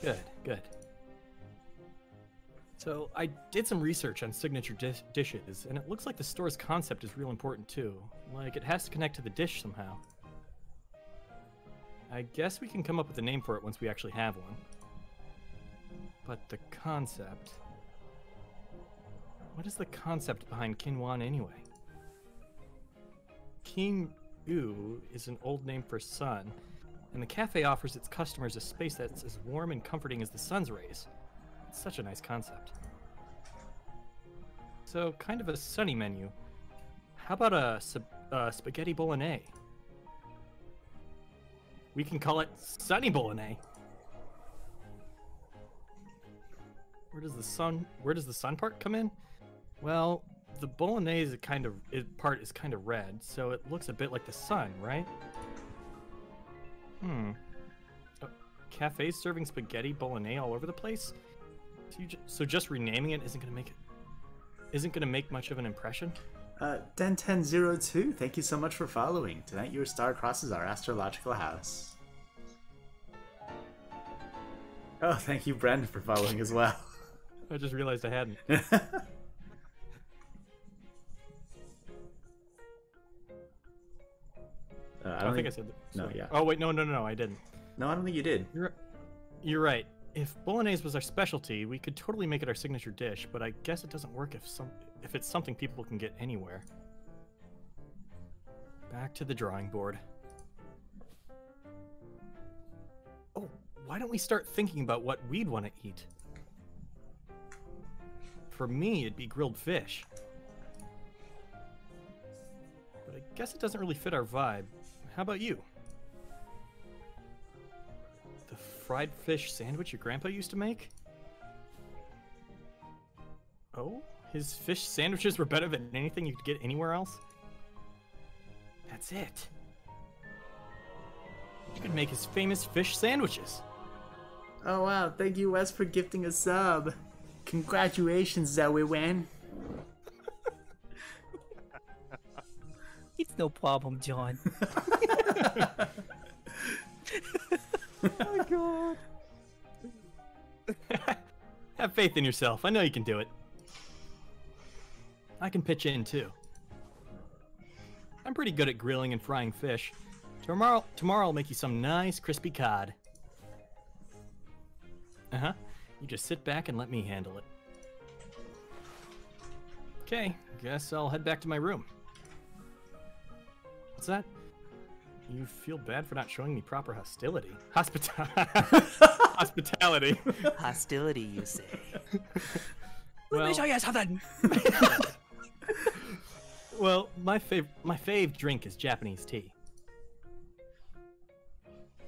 Good, good. So I did some research on signature dish dishes, and it looks like the store's concept is real important too. Like, it has to connect to the dish somehow. I guess we can come up with a name for it once we actually have one. But the concept... What is the concept behind Kinwan anyway? King U is an old name for sun, and the cafe offers its customers a space that's as warm and comforting as the sun's rays. It's such a nice concept. So, kind of a sunny menu. How about a, a spaghetti bolognese? We can call it Sunny Bolognese. Where does the sun? Where does the sun part come in? Well, the bolognese is kind of it part is kind of red, so it looks a bit like the sun, right? Hmm. Oh, cafes serving spaghetti bolognese all over the place. So, you ju so just renaming it isn't gonna make it isn't gonna make much of an impression. Uh, Den ten zero two, thank you so much for following. Tonight your star crosses our astrological house. Oh, thank you, Bren, for following as well. I just realized I hadn't. Uh, I, don't I don't think, think I said that. No, yeah. Oh, wait, no, no, no, no, I didn't. No, I don't think you did. You're, you're right. If bolognese was our specialty, we could totally make it our signature dish, but I guess it doesn't work if some if it's something people can get anywhere. Back to the drawing board. Oh, why don't we start thinking about what we'd want to eat? For me, it'd be grilled fish. I guess it doesn't really fit our vibe. How about you? The fried fish sandwich your grandpa used to make? Oh? His fish sandwiches were better than anything you could get anywhere else? That's it. You could make his famous fish sandwiches. Oh wow, thank you Wes for gifting a sub. Congratulations, Zoe Wen. It's no problem, John. Oh my god. Have faith in yourself. I know you can do it. I can pitch in too. I'm pretty good at grilling and frying fish. Tomorrow tomorrow I'll make you some nice crispy cod. Uh-huh. You just sit back and let me handle it. Okay, guess I'll head back to my room. What's that? You feel bad for not showing me proper hostility. Hospita Hospitality. Hostility, you say. Well, let me show you guys how that... Well, my fav my fave drink is Japanese tea.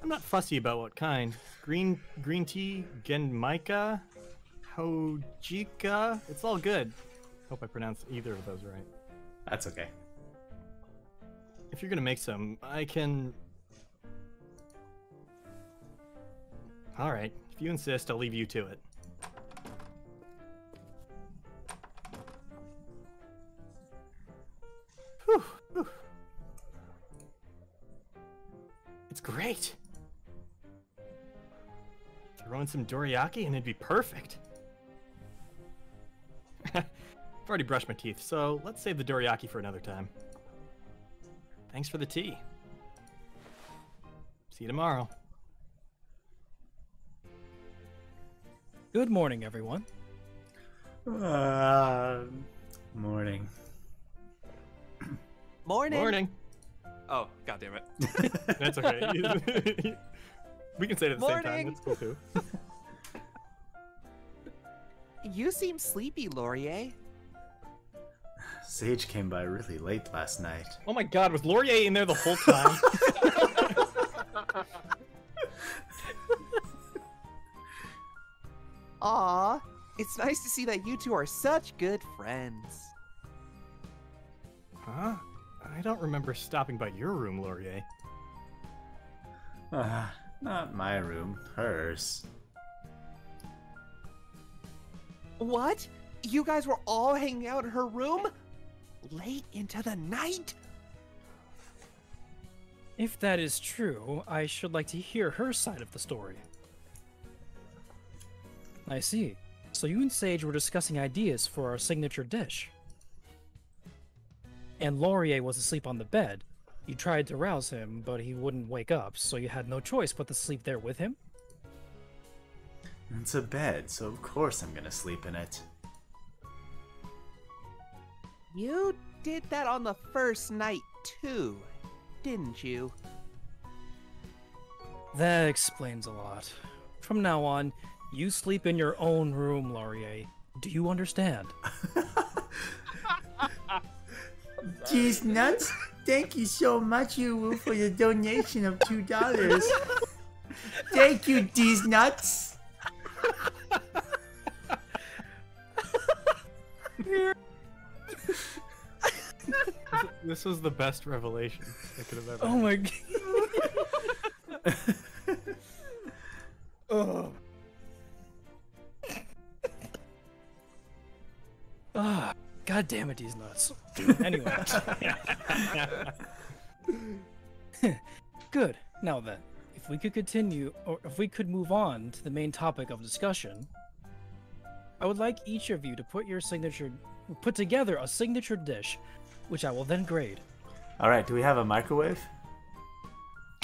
I'm not fussy about what kind. Green green tea, genmaicha, hojicha. It's all good. Hope I pronounced either of those right. That's okay. If you're gonna make some, I can... Alright, if you insist, I'll leave you to it. Whew, whew. It's great! Throw in some dorayaki and it'd be perfect! I've already brushed my teeth, so let's save the dorayaki for another time. Thanks for the tea. See you tomorrow. Good morning, everyone. Uh, morning. Morning. Morning. Oh, goddamn it. That's okay. We can say it at the morning. Same time. That's cool too. You seem sleepy, Laurier. Sage came by really late last night. Oh my god, was Laurier in there the whole time? Aw, it's nice to see that you two are such good friends. Huh? I don't remember stopping by your room, Laurier. Uh, not my room, hers. What? You guys were all hanging out in her room? Late into the night? If that is true, I should like to hear her side of the story. I see. So you and Sage were discussing ideas for our signature dish. And Laurier was asleep on the bed. You tried to rouse him, but he wouldn't wake up, so you had no choice but to sleep there with him? It's a bed, so of course I'm gonna sleep in it. You did that on the first night, too, didn't you? That explains a lot. From now on, you sleep in your own room, Laurier. Do you understand? Jeez nuts! Thank you so much, Uru, for your donation of two dollars. Thank you, Jeez nuts. This was the best revelation I could have ever. Oh my god! Oh. Ah. God damn it, he's nuts. Anyway. Good. Now then, if we could continue, or if we could move on to the main topic of discussion, I would like each of you to put your signature, put together a signature dish, which I will then grade. All right. Do we have a microwave?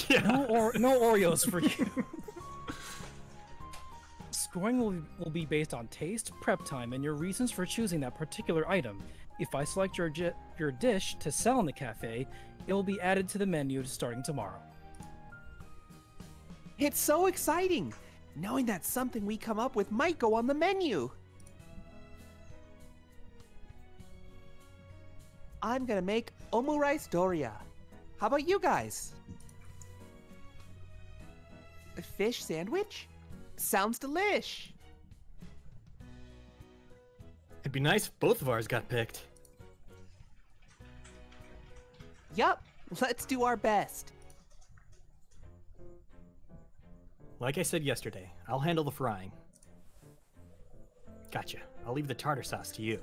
Yeah. No, or, no Oreos for you. Scoring will, will be based on taste, prep time, and your reasons for choosing that particular item. If I select your, your dish to sell in the cafe, it will be added to the menu starting tomorrow. It's so exciting! Knowing that something we come up with might go on the menu! I'm gonna make omurice doria. How about you guys? A fish sandwich? Sounds delish. It'd be nice if both of ours got picked. Yup, let's do our best. Like I said yesterday, I'll handle the frying. Gotcha. I'll leave the tartar sauce to you.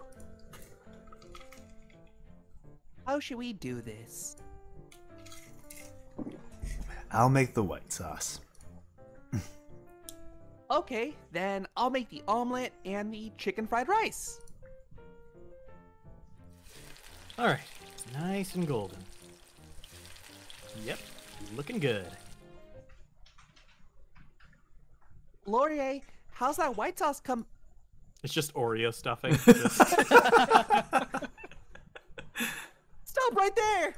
How should we do this? I'll make the white sauce. Okay, then I'll make the omelet and the chicken fried rice. All right, nice and golden. Yep, looking good. Laurier, how's that white sauce come? It's just Oreo stuffing. Just... Stop right there.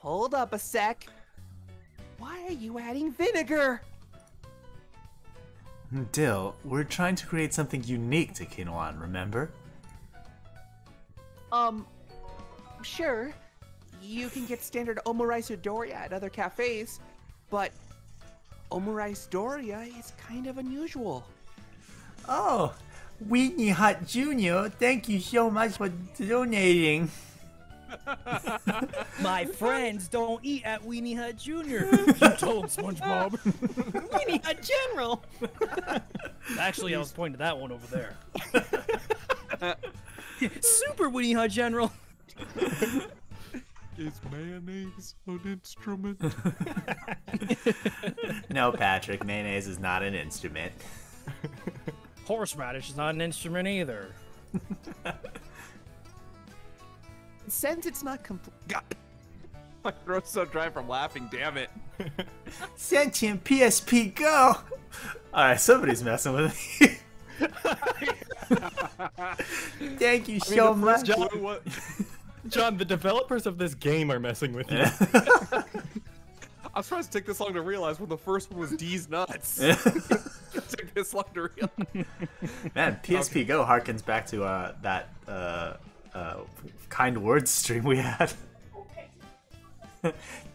Hold up a sec. Why are you adding vinegar? Dill, we're trying to create something unique to Kinwan, remember? Um, sure. You can get standard omurice doria at other cafes, but omurice doria is kind of unusual. Oh, Whitney Hut Junior, thank you so much for donating. My friends don't eat at Weenie Hut Junior You told SpongeBob. Weenie Hut General. Actually, I was pointing to that one over there. Super Weenie Hut General. Is mayonnaise an instrument? No, Patrick. Mayonnaise is not an instrument. Horseradish is not an instrument either. Since it's not complete. My throat's so dry from laughing, damn it. Sentient P S P, go! Alright, somebody's messing with me. Thank you I so mean, much. John, what, John, the developers of this game are messing with you. I'm surprised it took this long to realize when the first one was D's nuts. It took this long to realize. Man, P S P okay. Go harkens back to uh, that. Uh, Uh, kind words stream we had.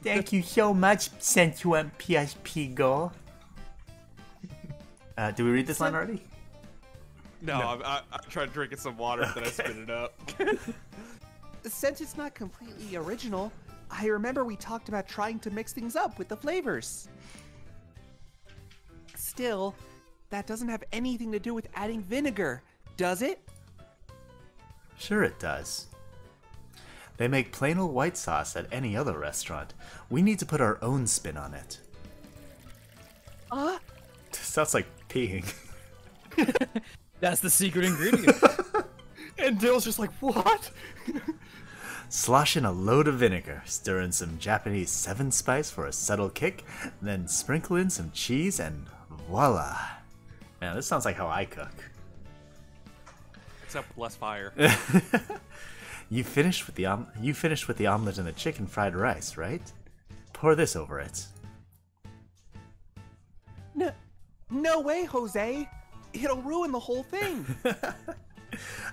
Thank you so much, Sentient P S P Go. Uh, did we read this line already? No, no. I, I tried drinking some water, okay. Then I spit it up. Since it's not completely original, I remember we talked about trying to mix things up with the flavors. Still, that doesn't have anything to do with adding vinegar, does it? Sure it does. They make plain old white sauce at any other restaurant. We need to put our own spin on it. Uh? Sounds like peeing. That's the secret ingredient. And Dill's just like, what? Slosh in a load of vinegar, stir in some Japanese seven spice for a subtle kick, then sprinkle in some cheese and voila. Man, this sounds like how I cook. Except with less fire. You finished with the om you finished with the omelet and the chicken fried rice, right? Pour this over it. No, no way, Jose. It'll ruin the whole thing.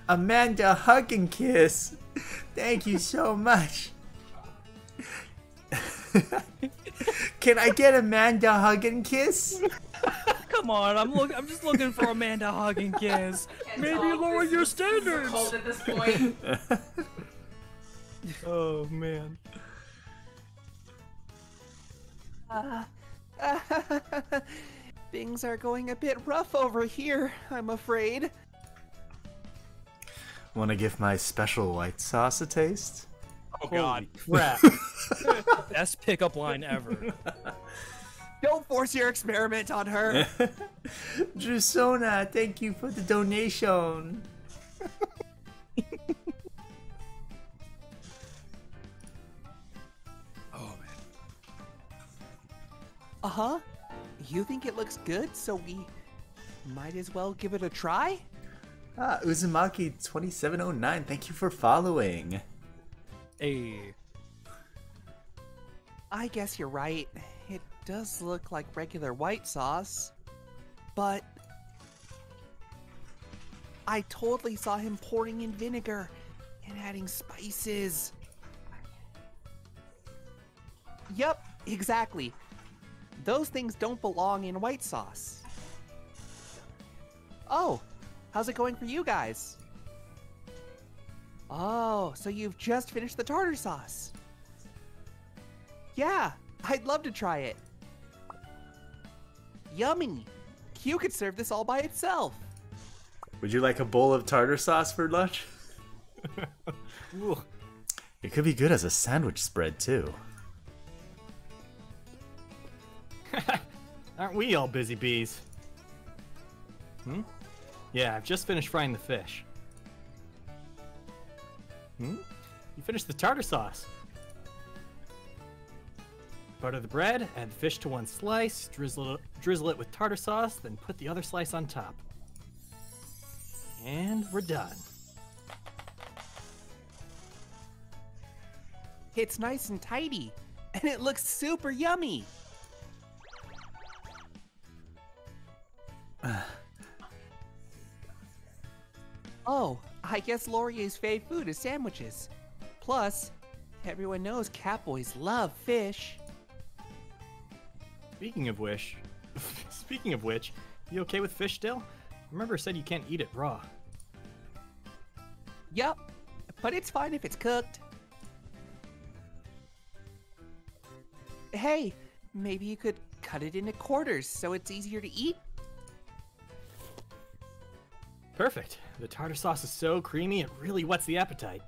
Amanda, hug and kiss. Thank you so much. Can I get Amanda hug and kiss? Come on, I'm look. I'm just looking for Amanda hug and kiss. Maybe lower your is, standards. This is at this point. Oh man. Uh, uh, things are going a bit rough over here, I'm afraid. Want to give my special white sauce a taste? Oh god. Holy crap. Best pickup line ever. Don't force your experiment on her. Drusona, thank you for the donation. Oh, man. Uh-huh. You think it looks good, so we might as well give it a try? Ah, Uzumaki twenty-seven oh nine, thank you for following. Hey. I guess you're right. It does look like regular white sauce, but I totally saw him pouring in vinegar and adding spices. Yep, exactly. Those things don't belong in white sauce. Oh. How's it going for you guys? Oh, so you've just finished the tartar sauce. Yeah, I'd love to try it. Yummy. Q could serve this all by itself. Would you like a bowl of tartar sauce for lunch? Ooh. It could be good as a sandwich spread, too. Aren't we all busy bees? Hmm? Yeah, I've just finished frying the fish. Hmm? You finished the tartar sauce. Butter the bread, add the fish to one slice, drizzle it, drizzle it with tartar sauce, then put the other slice on top. And we're done. It's nice and tidy, and it looks super yummy. Oh, I guess Laurier's fave food is sandwiches. Plus, everyone knows catboys love fish. Speaking of which, speaking of which, you okay with fish still? Remember I said you can't eat it raw. Yep, but it's fine if it's cooked. Hey, maybe you could cut it into quarters so it's easier to eat? Perfect. The tartar sauce is so creamy, it really whets the appetite.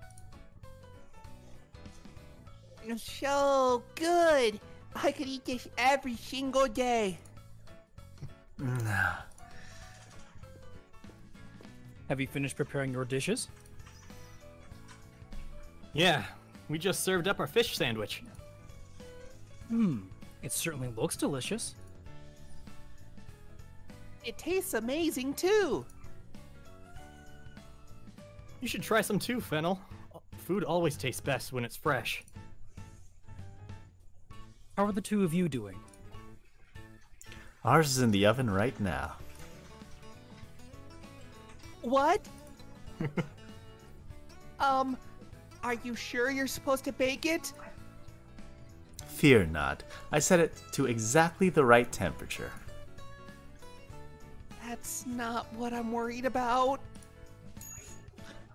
So good! I could eat this every single day. Have you finished preparing your dishes? Yeah, we just served up our fish sandwich. Hmm, it certainly looks delicious. It tastes amazing too! You should try some too, Fennel. Food always tastes best when it's fresh. How are the two of you doing? Ours is in the oven right now. What? um, are you sure you're supposed to bake it? Fear not. I set it to exactly the right temperature. That's not what I'm worried about.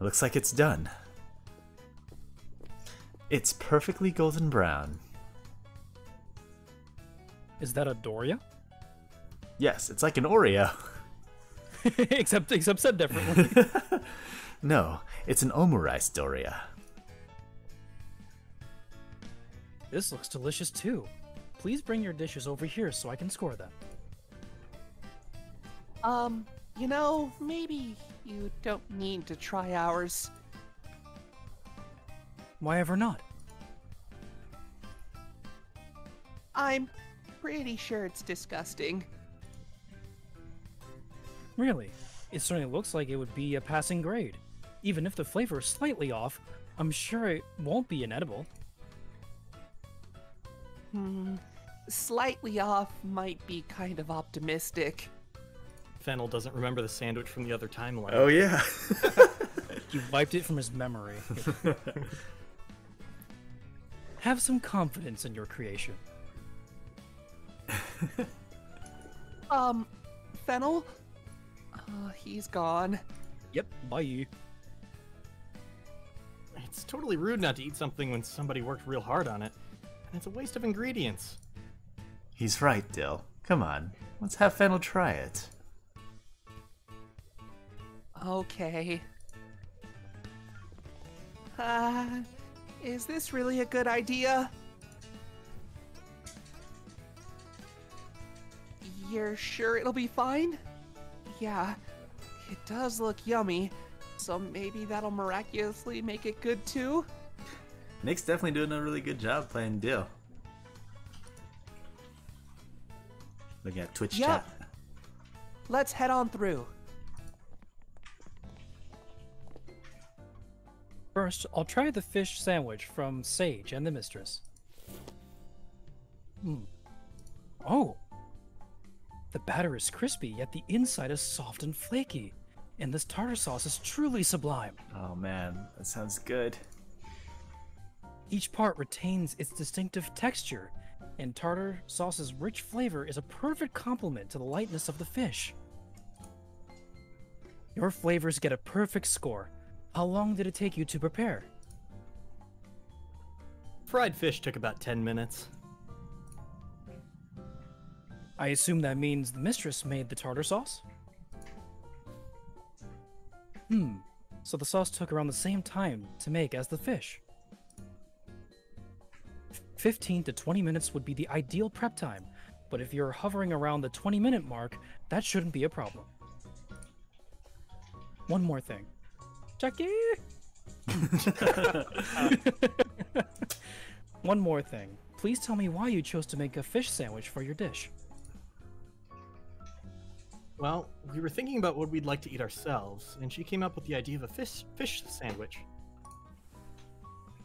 Looks like it's done. It's perfectly golden brown. Is that a doria? Yes, it's like an Oreo. except except said differently. No, it's an omurice doria. This looks delicious too. Please bring your dishes over here so I can score them. Um, you know, maybe you don't need to try ours. Why ever not? I'm pretty sure it's disgusting. Really? It certainly looks like it would be a passing grade. Even if the flavor is slightly off, I'm sure it won't be inedible. Hmm, slightly off might be kind of optimistic. Fennel doesn't remember the sandwich from the other timeline. Oh yeah. You wiped it from his memory. Have some confidence in your creation. um, Fennel? Uh, he's gone. Yep, bye. It's totally rude not to eat something when somebody worked real hard on it. And it's a waste of ingredients. He's right, Dill. Come on, let's have Fennel try it. Okay. Uh, is this really a good idea? You're sure it'll be fine? Yeah, it does look yummy, so maybe that'll miraculously make it good too? Nick's definitely doing a really good job playing Dill. Looking at Twitch yep. chat. Let's head on through. First, I'll try the fish sandwich from Sage and the Mistress. Mm. Oh! The batter is crispy, yet the inside is soft and flaky. And this tartar sauce is truly sublime. Oh man, that sounds good. Each part retains its distinctive texture, and tartar sauce's rich flavor is a perfect complement to the lightness of the fish. Your flavors get a perfect score. How long did it take you to prepare? Fried fish took about ten minutes. I assume that means the mistress made the tartar sauce? Hmm, so the sauce took around the same time to make as the fish. fifteen to twenty minutes would be the ideal prep time, but if you're hovering around the twenty minute mark, that shouldn't be a problem. One more thing. Chucky! One more thing. Please tell me why you chose to make a fish sandwich for your dish. Well, we were thinking about what we'd like to eat ourselves, and she came up with the idea of a fish, fish sandwich.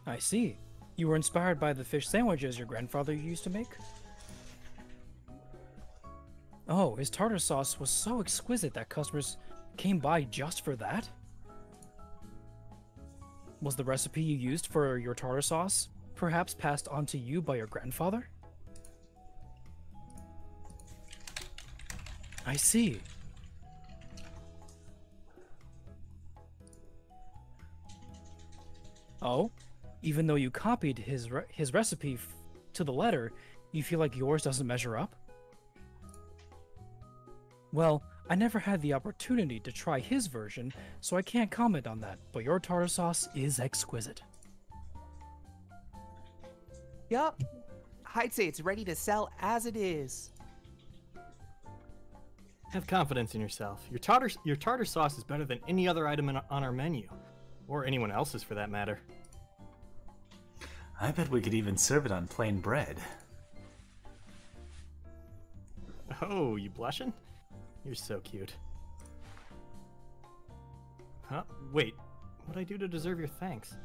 I see. You were inspired by the fish sandwiches your grandfather used to make? Oh, his tartar sauce was so exquisite that customers came by just for that? Was the recipe you used for your tartar sauce perhaps passed on to you by your grandfather? I see. Oh, even though you copied his re his recipe f to the letter, you feel like yours doesn't measure up? Well, I never had the opportunity to try his version, so I can't comment on that, but your tartar sauce is exquisite. Yup. I'd say it's ready to sell as it is. Have confidence in yourself. Your tartar, your tartar sauce is better than any other item in, on our menu, or anyone else's for that matter. I bet we could even serve it on plain bread. Oh, you blushing? You're so cute. Huh? Wait, what'd I do to deserve your thanks?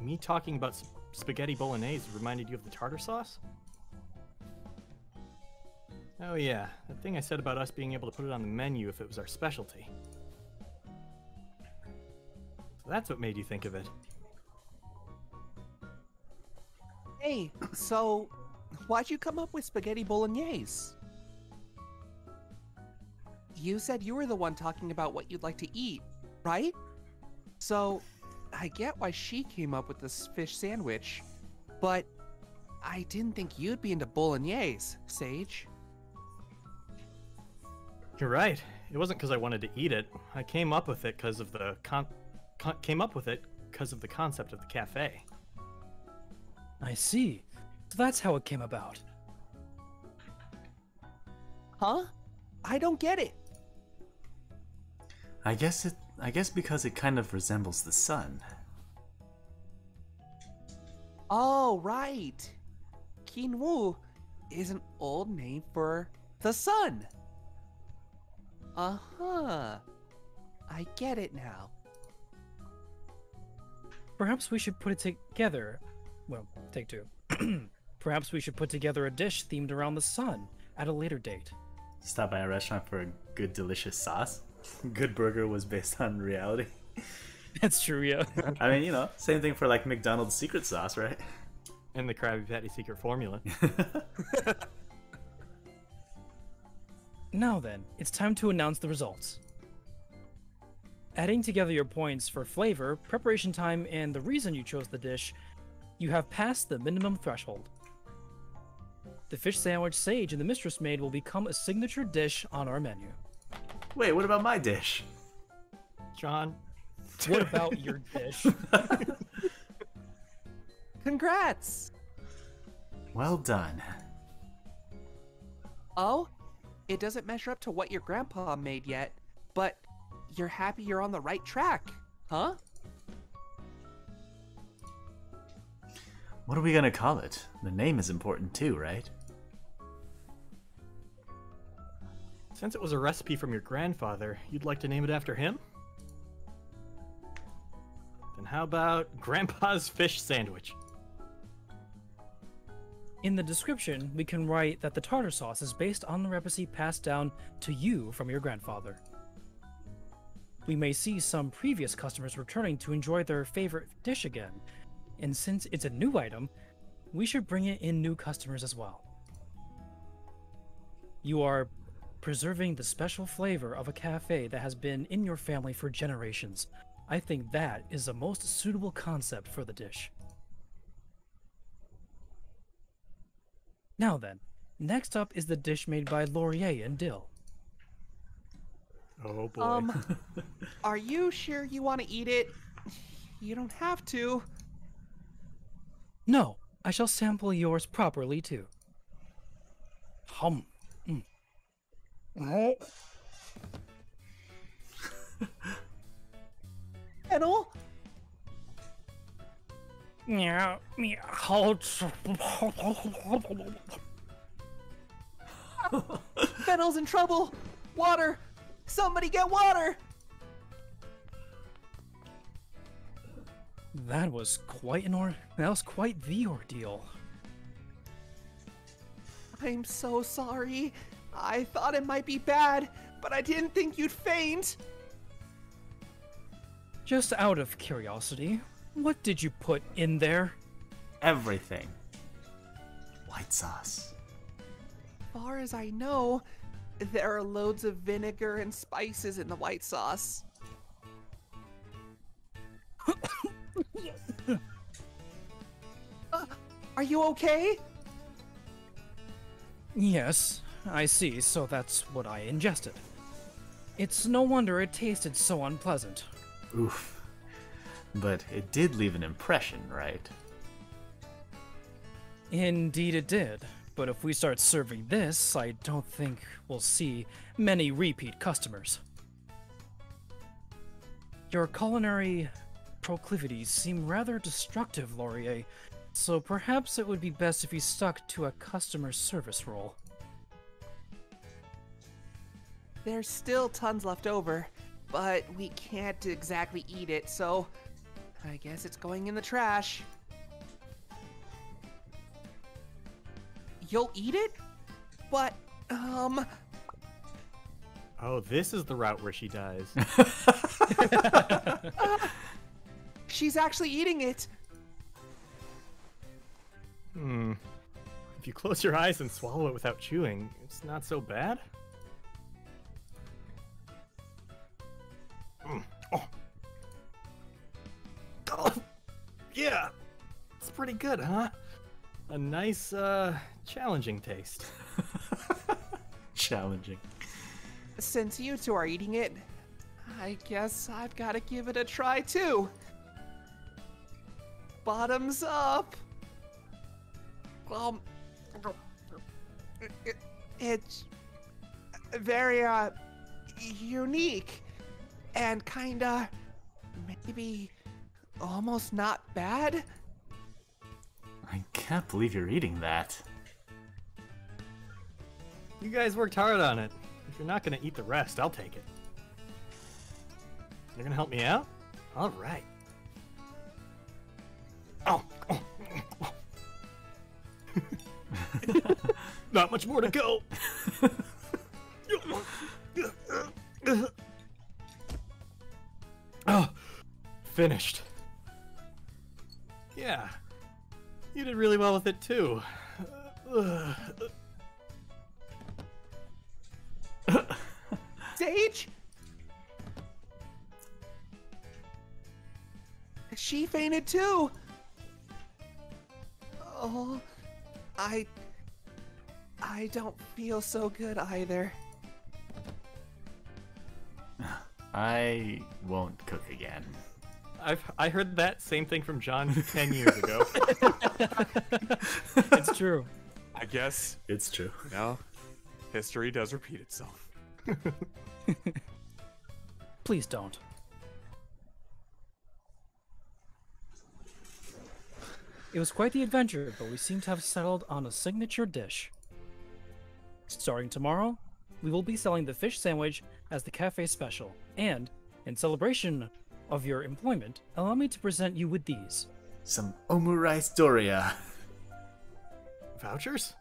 Me talking about sp spaghetti bolognese reminded you of the tartar sauce? Oh yeah, that thing I said about us being able to put it on the menu if it was our specialty. So that's what made you think of it. Hey, so why'd you come up with spaghetti bolognese? You said you were the one talking about what you'd like to eat, right? So, I get why she came up with this fish sandwich, but I didn't think you'd be into bolognese, Sage. You're right. It wasn't because I wanted to eat it. I came up with it because of the con, con came up with it because of the concept of the cafe. I see. So that's how it came about. Huh? I don't get it. I guess it. I guess because it kind of resembles the sun. Oh, right. Kinwu is an old name for the sun. Uh-huh. I get it now. Perhaps we should put it together. Well, take two. Perhaps we should put together a dish themed around the sun at a later date. Stop by a restaurant for a good, delicious sauce. Good Burger was based on reality. That's true, yeah. I mean, you know, same thing for like McDonald's secret sauce, right? And the Krabby Patty secret formula. Now then, it's time to announce the results. Adding together your points for flavor, preparation time, and the reason you chose the dish, you have passed the minimum threshold. The fish sandwich Sage and the Mistress Maid will become a signature dish on our menu. Wait, what about my dish? John, what about your dish? Congrats! Well done. Oh, it doesn't measure up to what your grandpa made yet, but you're happy you're on the right track, huh? What are we gonna call it? The name is important too, right? Since it was a recipe from your grandfather, you'd like to name it after him? Then how about Grandpa's Fish Sandwich? In the description, we can write that the tartar sauce is based on the recipe passed down to you from your grandfather. We may see some previous customers returning to enjoy their favorite dish again, and since it's a new item, we should bring it in new customers as well. You are preserving the special flavor of a cafe that has been in your family for generations. I think that is the most suitable concept for the dish. Now then, next up is the dish made by Laurier and Dill. Oh boy. Um, are you sure you want to eat it? You don't have to. No, I shall sample yours properly, too. Hum. Mm. Fennel? Yeah, me Fennel's in trouble! Water! Somebody get water! That was quite an or- that was quite the ordeal. I'm so sorry. I thought it might be bad, but I didn't think you'd faint. Just out of curiosity, what did you put in there? Everything. White sauce. As far as I know, there are loads of vinegar and spices in the white sauce. uh, are you okay? Yes, I see, so that's what I ingested. It's no wonder it tasted so unpleasant. Oof. But it did leave an impression, right? Indeed it did. But if we start serving this, I don't think we'll see many repeat customers. Your culinary proclivities seem rather destructive, Laurier, so perhaps it would be best if you stuck to a customer service role. There's still tons left over, but we can't exactly eat it, so I guess it's going in the trash. You'll eat it? But, um... oh, this is the route where she dies. uh, she's actually eating it. Hmm. If you close your eyes and swallow it without chewing, it's not so bad. Mm. Oh. Oh. Yeah. It's pretty good, huh? A nice, uh, challenging taste. Challenging. Since you two are eating it, I guess I've got to give it a try, too. Bottoms up! Well, it, it, it's very, uh, unique and kinda maybe almost not bad. I can't believe you're eating that. You guys worked hard on it. If you're not gonna eat the rest, I'll take it. You're gonna help me out? All right. Oh. oh. oh. Not much more to go. Oh, finished. Yeah, you did really well with it too. Sage? She fainted too. Oh, I... I don't feel so good either. I won't cook again. I've I heard that same thing from John ten years ago. It's true. I guess it's true. No, history does repeat itself. Please don't. It was quite the adventure, but we seem to have settled on a signature dish. Starting tomorrow, we will be selling the fish sandwich as the cafe special, and, in celebration of your employment, allow me to present you with these. Some omurice doria. Vouchers?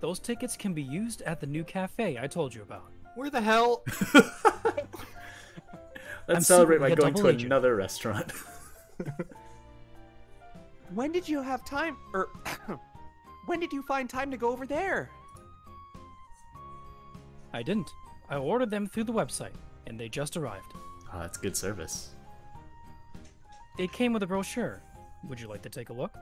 Those tickets can be used at the new cafe I told you about. Where the hell? Let's I'm celebrate by going to agent. another restaurant. When did you have time, or when did you find time to go over there? I didn't. I ordered them through the website, and they just arrived. Oh, that's good service. It came with a brochure. Would you like to take a look?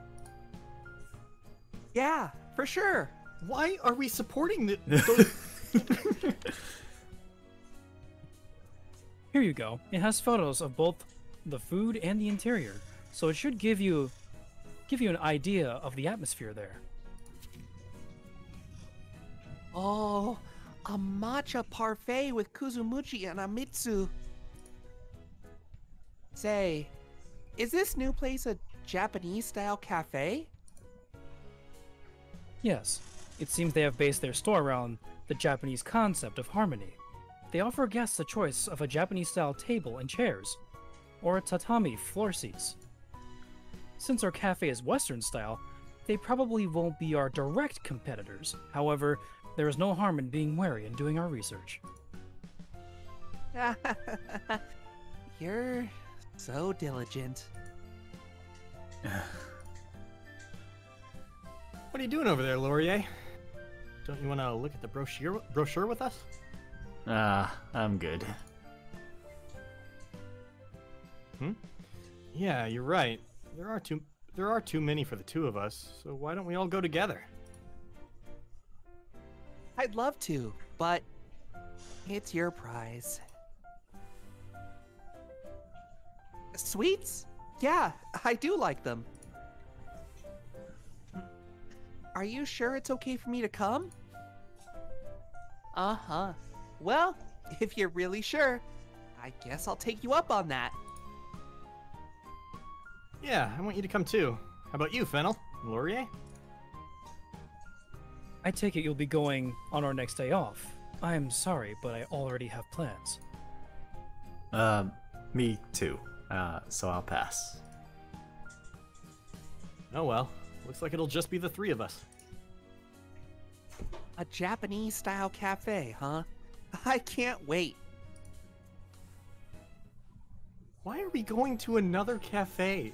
Yeah, for sure. Why are we supporting the... the... Here you go. It has photos of both the food and the interior, so it should give you give you an idea of the atmosphere there. Oh, a matcha parfait with kuzu mochi and amitsu. Say, is this new place a Japanese-style cafe? Yes. It seems they have based their store around the Japanese concept of harmony. They offer guests a choice of a Japanese-style table and chairs, or a tatami floor seats. Since our cafe is Western-style, they probably won't be our direct competitors. However, there is no harm in being wary and doing our research. You're so diligent. What are you doing over there, Laurier? Don't you want to look at the brochure brochure with us? Ah, uh, I'm good. Hmm? Yeah, you're right. There are too there are too many for the two of us, so why don't we all go together? I'd love to, but it's your prize. Sweets? Yeah, I do like them. Are you sure it's okay for me to come? Uh-huh. Well, if you're really sure, I guess I'll take you up on that. Yeah, I want you to come too. How about you, Fennel? Laurier? I take it you'll be going on our next day off. I'm sorry, but I already have plans. Um, uh, me too. Uh, so I'll pass. Oh well. Looks like it'll just be the three of us. A Japanese-style cafe, huh? I can't wait. Why are we going to another cafe?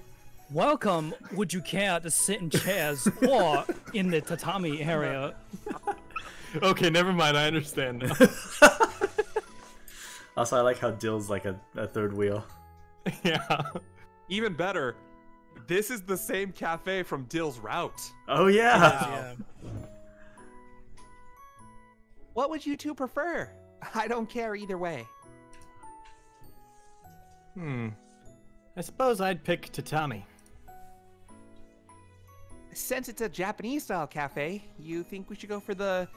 Welcome, would you care to sit in chairs or in the tatami area? Okay, never mind. I understand now. Also, I like how Dill's like a, a third wheel. Yeah. Even better. This is the same cafe from Dill's route. Oh, yeah. Wow. What would you two prefer? I don't care either way. Hmm. I suppose I'd pick tatami. since it's a Japanese-style cafe, you think we should go for the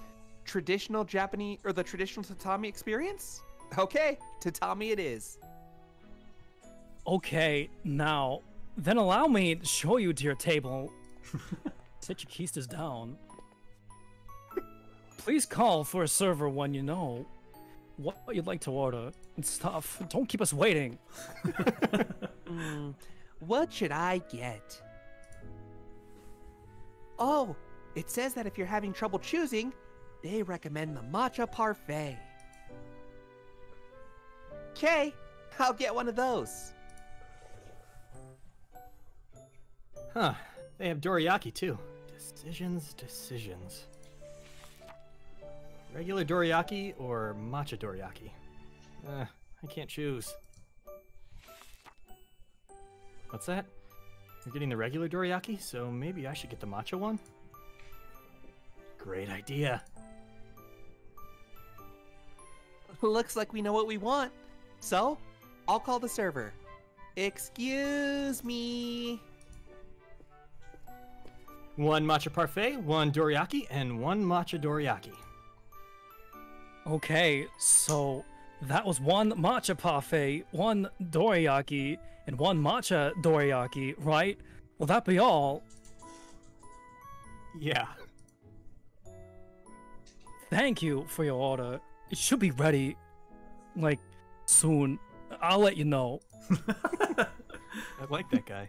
traditional Japanese or the traditional tatami experience? Okay, tatami it is. Okay, now then allow me to show you to your table. Set your keys down. Please call for a server when you know what you'd like to order and stuff. Don't keep us waiting. mm, what should I get? Oh, it says that if you're having trouble choosing, they recommend the matcha parfait. Okay, I'll get one of those. Huh, they have dorayaki too. Decisions, decisions. Regular dorayaki or matcha dorayaki? Uh, I can't choose. What's that? You're getting the regular dorayaki, so maybe I should get the matcha one? Great idea. Looks like we know what we want. So, I'll call the server. Excuse me. One matcha parfait, one dorayaki, and one matcha dorayaki. Okay, so that was one matcha parfait, one dorayaki, and one matcha dorayaki, right? Will that be all? Yeah. Thank you for your order. It should be ready, like, soon. I'll let you know. I like that guy.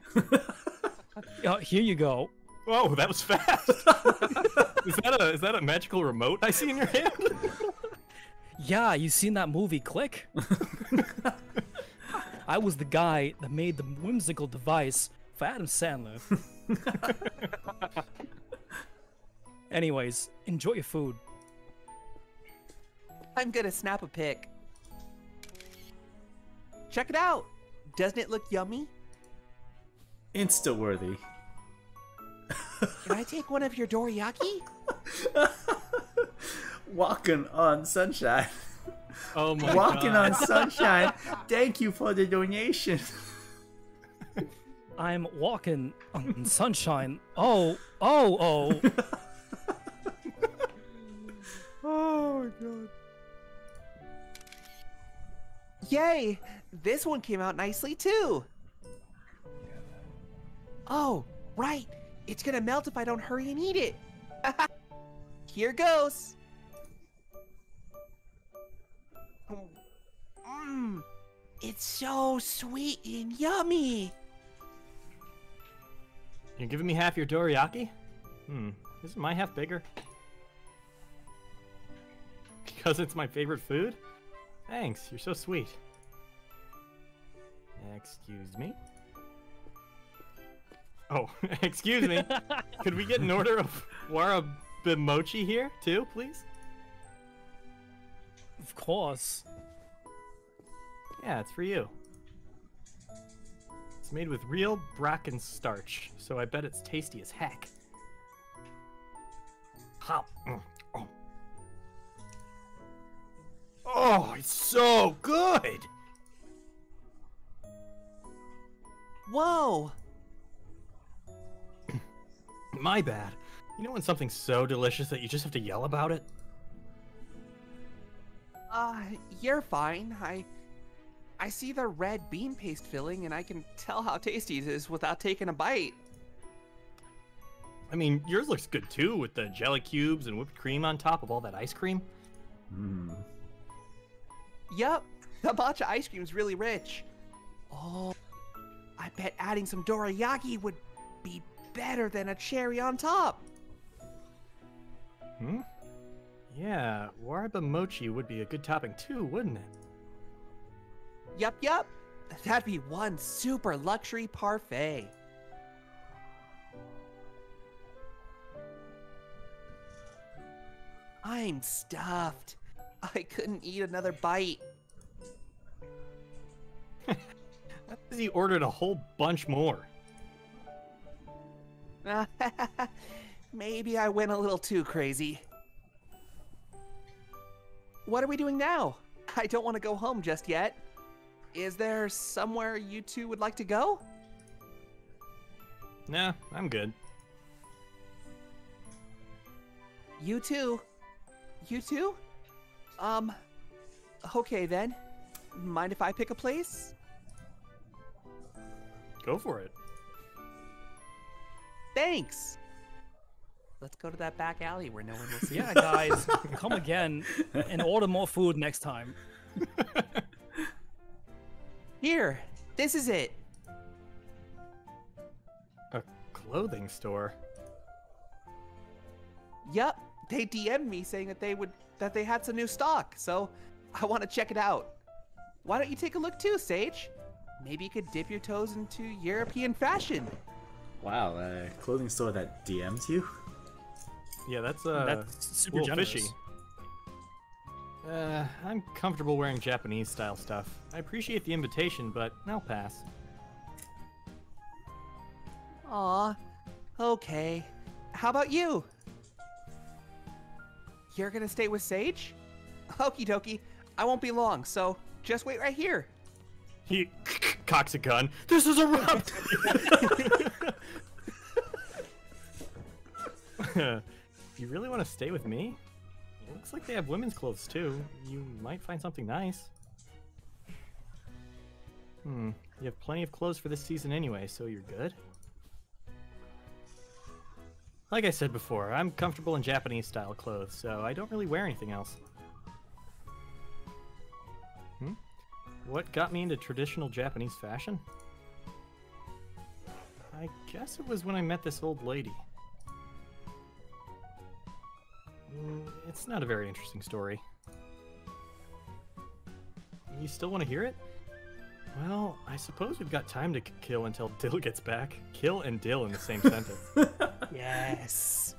uh, here you go. Whoa, that was fast. Is that a is that a magical remote I see in your hand? Yeah, you seen that movie Click? I was the guy that made the whimsical device for Adam Sandler. Anyways, enjoy your food. I'm gonna snap a pic. Check it out. Doesn't it look yummy? Insta-worthy. Can I take one of your dorayaki? Walking on sunshine. Oh my Walking God. on sunshine. Thank you for the donation. I'm walking on sunshine. Oh, oh, oh. Oh my God. Yay! This one came out nicely too. Oh, right. It's gonna melt if I don't hurry and eat it. Here goes. Mmm, it's so sweet and yummy. You're giving me half your dorayaki? Hmm, isn't my half bigger? Because it's my favorite food? Thanks, you're so sweet. Excuse me. Oh, excuse me. Could we get an order of warabimochi here too, please? Of course. Yeah, it's for you. It's made with real bracken starch, so I bet it's tasty as heck. Hop. Oh. Oh, it's so good! Whoa! My bad. You know when something's so delicious that you just have to yell about it? Uh, you're fine. I I see the red bean paste filling and I can tell how tasty it is without taking a bite. I mean, yours looks good too with the jelly cubes and whipped cream on top of all that ice cream. Mm. Yep, the matcha ice cream is really rich. Oh, I bet adding some dorayaki would be better than a cherry on top. Hmm? Yeah, warabimochi would be a good topping too, wouldn't it? Yup, yup. That'd be one super luxury parfait. I'm stuffed. I couldn't eat another bite. He ordered a whole bunch more. Maybe I went a little too crazy. What are we doing now? I don't want to go home just yet. Is there somewhere you two would like to go? Nah, I'm good. You too. You too? Um, okay then. Mind if I pick a place? Go for it. Thanks. Let's go to that back alley where no one will see. Yeah, guys, come again and order more food next time. Here, this is it. A clothing store. Yep, they D M'd me saying that they would that they had some new stock, so I want to check it out. Why don't you take a look too, Sage? Maybe you could dip your toes into European fashion. Wow, a clothing store that D M'd you? Yeah, that's uh, that's super fishy. Uh, I'm comfortable wearing Japanese-style stuff. I appreciate the invitation, but I'll pass. Aw, okay. How about you? You're gonna stay with Sage? Okie dokie, I won't be long, so just wait right here. He cocks a gun. This is a rub! You really want to stay with me? It looks like they have women's clothes too. You might find something nice. Hmm, you have plenty of clothes for this season anyway, so you're good. Like I said before, I'm comfortable in Japanese-style clothes, so I don't really wear anything else. Hmm? What got me into traditional Japanese fashion? I guess it was when I met this old lady. It's not a very interesting story. You still want to hear it? Well, I suppose we've got time to kill until Dill gets back. Kill and Dill in the same sentence. Yes!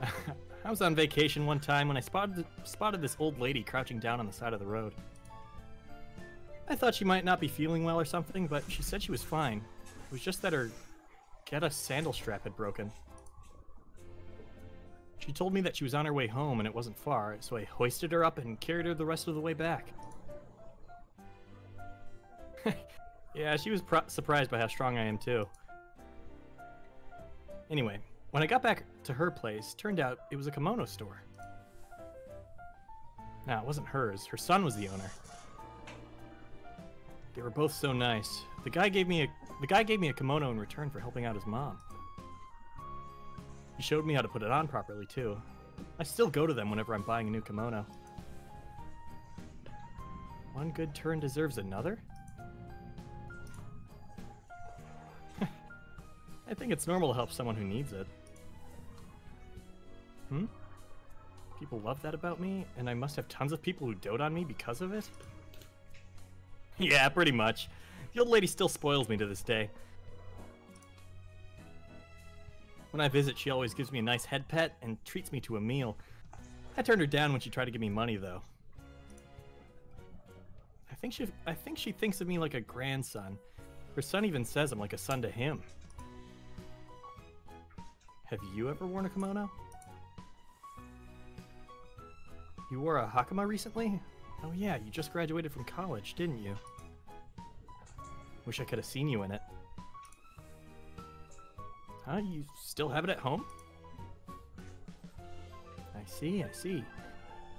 I was on vacation one time when I spotted, spotted this old lady crouching down on the side of the road. I thought she might not be feeling well or something, but she said she was fine. It was just that her geta sandal strap had broken. She told me that she was on her way home and it wasn't far, so I hoisted her up and carried her the rest of the way back. Yeah, she was pro- surprised by how strong I am too. Anyway, when I got back to her place, turned out it was a kimono store. No, it wasn't hers. Her son was the owner. They were both so nice. The guy gave me a the guy gave me a kimono in return for helping out his mom. He showed me how to put it on properly too. I still go to them whenever I'm buying a new kimono. One good turn deserves another? I think it's normal to help someone who needs it. Hmm? People love that about me, and I must have tons of people who dote on me because of it? Yeah, pretty much. The old lady still spoils me to this day. When I visit, she always gives me a nice head pet and treats me to a meal. I turned her down when she tried to give me money, though. I think she, I think she thinks of me like a grandson. Her son even says I'm like a son to him. Have you ever worn a kimono? You wore a hakama recently? Oh yeah, you just graduated from college, didn't you? Wish I could have seen you in it. Huh? You still have it at home? I see, I see.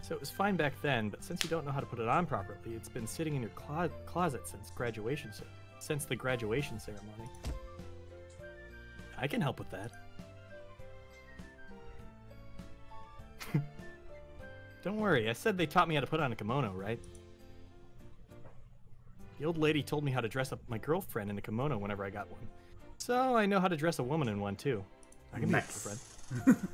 So it was fine back then, but since you don't know how to put it on properly, it's been sitting in your clo closet since graduation, since the graduation ceremony. I can help with that. Don't worry, I said they taught me how to put on a kimono, right? The old lady told me how to dress up my girlfriend in a kimono whenever I got one. So I know how to dress a woman in one too. I can nice. Be a friend.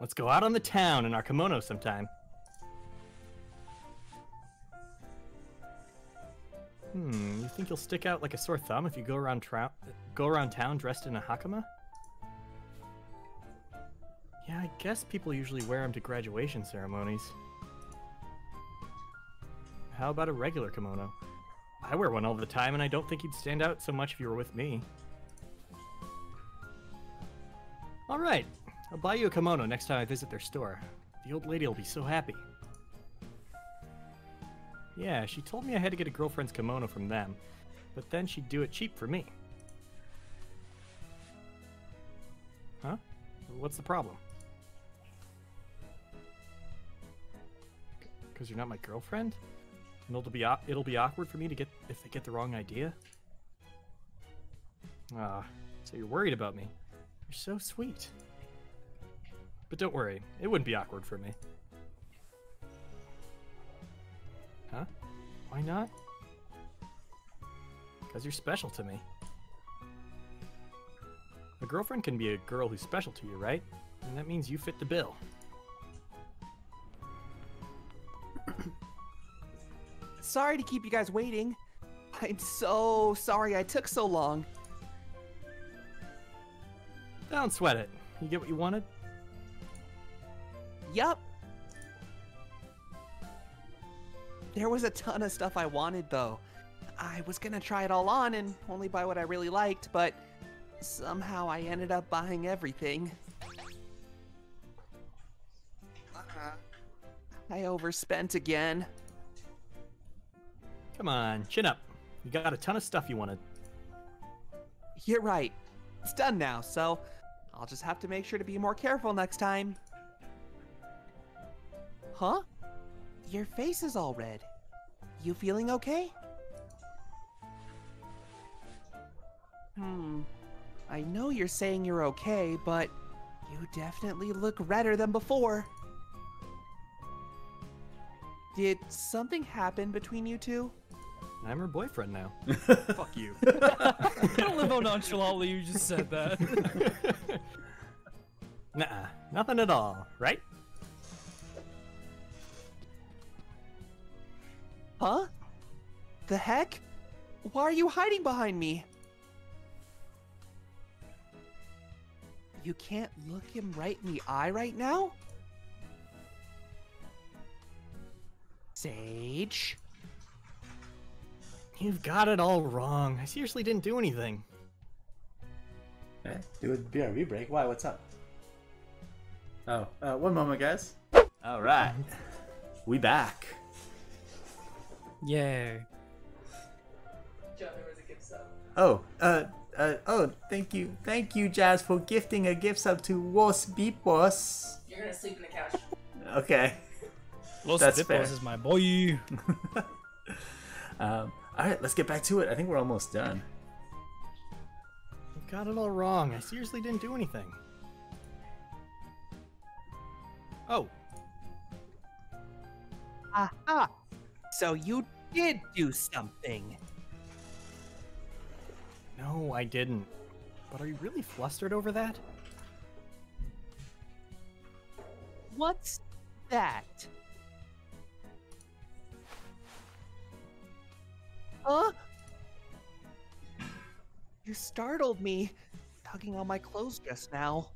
Let's go out on the town in our kimono sometime. Hmm, you think you'll stick out like a sore thumb if you go around go around town dressed in a hakama? Yeah, I guess people usually wear them to graduation ceremonies. How about a regular kimono? I wear one all the time, and I don't think you'd stand out so much if you were with me. All right, I'll buy you a kimono next time I visit their store. The old lady will be so happy. Yeah, she told me I had to get a girlfriend's kimono from them, but then she'd do it cheap for me. Huh? What's the problem? Because you're not my girlfriend? And it'll be it'll be awkward for me to get if they get the wrong idea. Ah, so you're worried about me. You're so sweet. But don't worry, it wouldn't be awkward for me. Huh? Why not? Because you're special to me. A girlfriend can be a girl who's special to you, right? And that means you fit the bill. Sorry to keep you guys waiting. I'm so sorry I took so long. Don't sweat it. You get what you wanted? Yup. There was a ton of stuff I wanted, though. I was gonna try it all on and only buy what I really liked, but somehow I ended up buying everything. Uh-huh. I overspent again. Come on, chin up. You got a ton of stuff you wanted. You're right. It's done now, so I'll just have to make sure to be more careful next time. Huh? Your face is all red. You feeling okay? Hmm. I know you're saying you're okay, but you definitely look redder than before. Did something happen between you two? I'm her boyfriend now. Fuck you. Don't live on nonchalantly, you just said that. Nuh-uh. Nothing at all, right? Huh? The heck? Why are you hiding behind me? You can't look him right in the eye right now? Sage? You've got it all wrong. I seriously didn't do anything. Eh? Do a B R B break? Why? What's up? Oh, uh, one moment, guys. All right. We back. Yeah. John, there was a gift sub. Oh, uh, uh, oh, thank you. Thank you, Jazz, for gifting a gift sub to Los Bipos. You're gonna sleep in the couch. Okay. Los That's Bipos fair. Is my boy. um, alright, let's get back to it. I think we're almost done. You got it all wrong. I seriously didn't do anything. Oh. Aha! So you did do something. No, I didn't. But are you really flustered over that? What's that? Huh? You startled me, tugging on my clothes just now.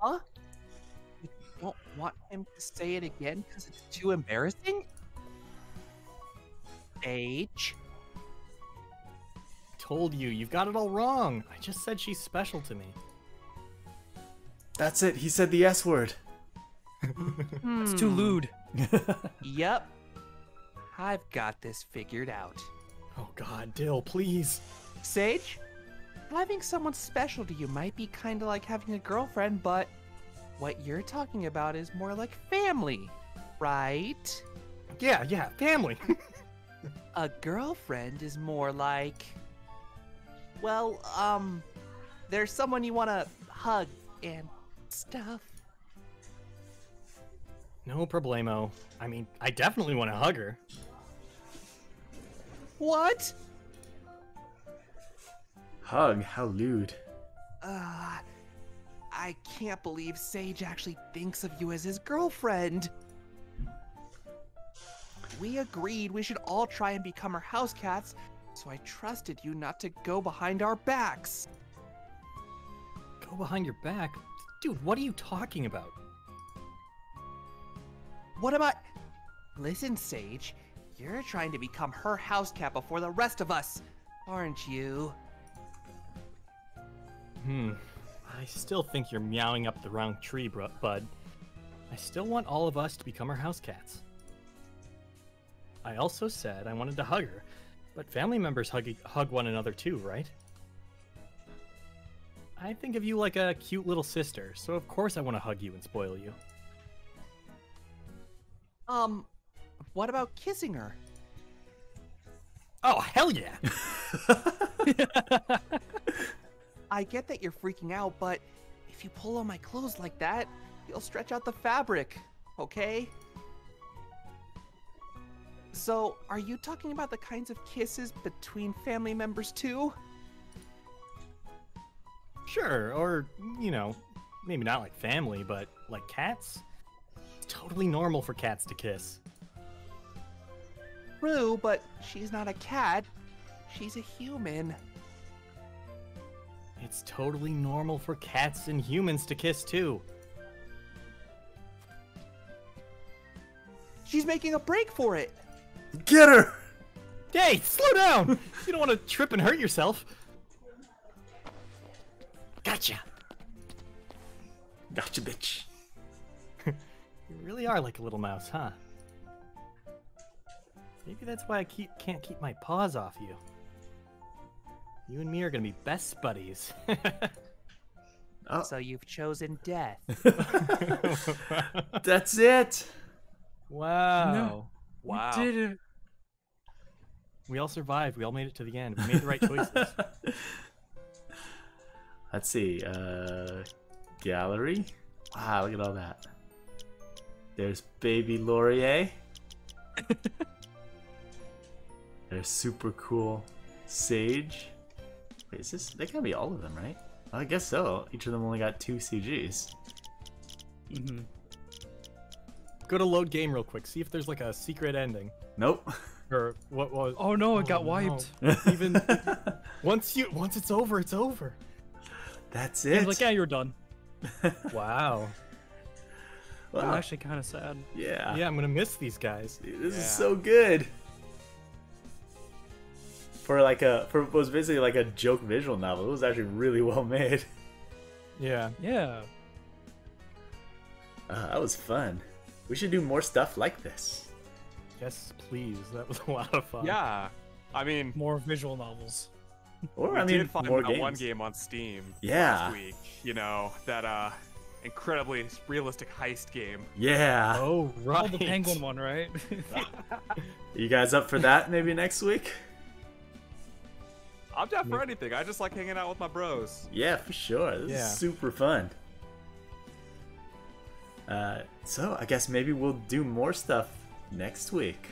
Huh? Don't want him to say it again because it's too embarrassing? Sage? I told you, you've got it all wrong. I just said she's special to me. That's it, he said the S word. Mm. That's too lewd. Yep. I've got this figured out. Oh god, Dill, please. Sage? Having someone special to you might be kinda like having a girlfriend, but what you're talking about is more like family, right? Yeah, yeah, family. A girlfriend is more like, well, um, there's someone you want to hug and stuff. No problemo. I mean, I definitely want to hug her. What? Hug? How lewd. Uh... I can't believe Sage actually thinks of you as his girlfriend. We agreed we should all try and become her house cats, so I trusted you not to go behind our backs. Go behind your back? Dude, what are you talking about? What about... Listen, Sage, you're trying to become her house cat before the rest of us, aren't you? Hmm. I still think you're meowing up the wrong tree, bud. I still want all of us to become her house cats. I also said I wanted to hug her, but family members hug, hug one another too, right? I think of you like a cute little sister, so of course I want to hug you and spoil you. Um, what about kissing her? Oh, hell yeah! I get that you're freaking out, but if you pull on my clothes like that, you'll stretch out the fabric, okay? So, are you talking about the kinds of kisses between family members too? Sure, or, you know, maybe not like family, but like cats? It's totally normal for cats to kiss. True, but she's not a cat. She's a human. It's totally normal for cats and humans to kiss too. She's making a break for it. Get her! Hey, slow down! You don't want to trip and hurt yourself. Gotcha. Gotcha, bitch. You really are like a little mouse, huh? Maybe that's why I keep can't keep my paws off you. You and me are gonna be best buddies. Oh. So you've chosen death. That's it. Wow. No, wow. We did it. We all survived. We all made it to the end. We made the right choices. Let's see. Uh, gallery. Wow, look at all that. There's baby Laurier. There's super cool Sage. Wait, is this? They gotta be all of them, right? Well, I guess so. Each of them only got two C Gs. Mm-hmm. Go to load game real quick. See if there's like a secret ending. Nope. Or what was? Oh no! It oh, got wiped. No. Even once you once it's over, it's over. That's it. He's like, yeah, you're done. Wow. Well, I'm actually kind of sad. Yeah. Yeah, I'm gonna miss these guys. Dude, this yeah. is so good. For like a, for it was basically like a joke visual novel. It was actually really well made. Yeah, yeah. Uh, that was fun. We should do more stuff like this. Yes, please. That was a lot of fun. Yeah, I mean more visual novels. Or I mean, did find more games. One game on Steam. Yeah. Last week, you know that uh, incredibly realistic heist game. Yeah. Oh right. Oh, the penguin one, right? You guys up for that? Maybe next week. I'm down for anything. I just like hanging out with my bros. Yeah, for sure. This yeah. is super fun. Uh, so I guess maybe we'll do more stuff next week.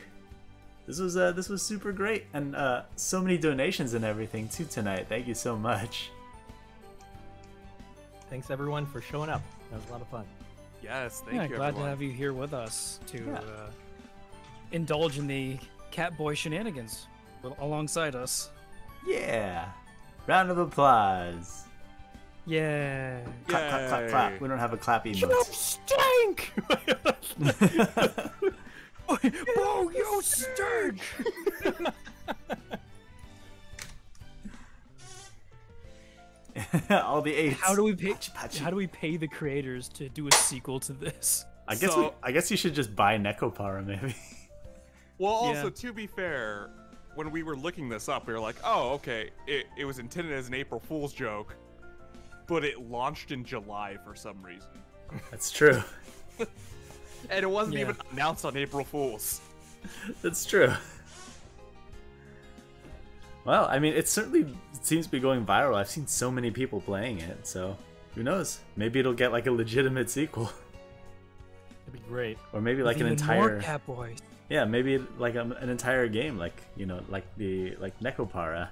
This was uh, this was super great, and uh, so many donations and everything too tonight. Thank you so much. Thanks everyone for showing up. That was a lot of fun. Yes, thank yeah, you. Glad everyone. to have you here with us to yeah. uh, indulge in the Catboy shenanigans alongside us. Yeah! Round of applause! Yeah! Clap, clap, clap, clap. We don't have a clappy emoji. You stink! Oh, you stink! All the eights. How do we pay? Pachi, pachi. How do we pay the creators to do a sequel to this? I guess. So, we, I guess you should just buy Nekopara, maybe. Well, also yeah. to be fair. When we were looking this up, we were like, oh, okay, it, it was intended as an April Fool's joke, but it launched in July for some reason. That's true. And it wasn't yeah. even announced on April Fool's. That's true. Well, I mean, it certainly seems to be going viral. I've seen so many people playing it, so who knows? Maybe it'll get like a legitimate sequel. That'd be great. Or maybe like There's an entire... More Catboys. Yeah, maybe like an entire game, like you know, like the like Nekopara.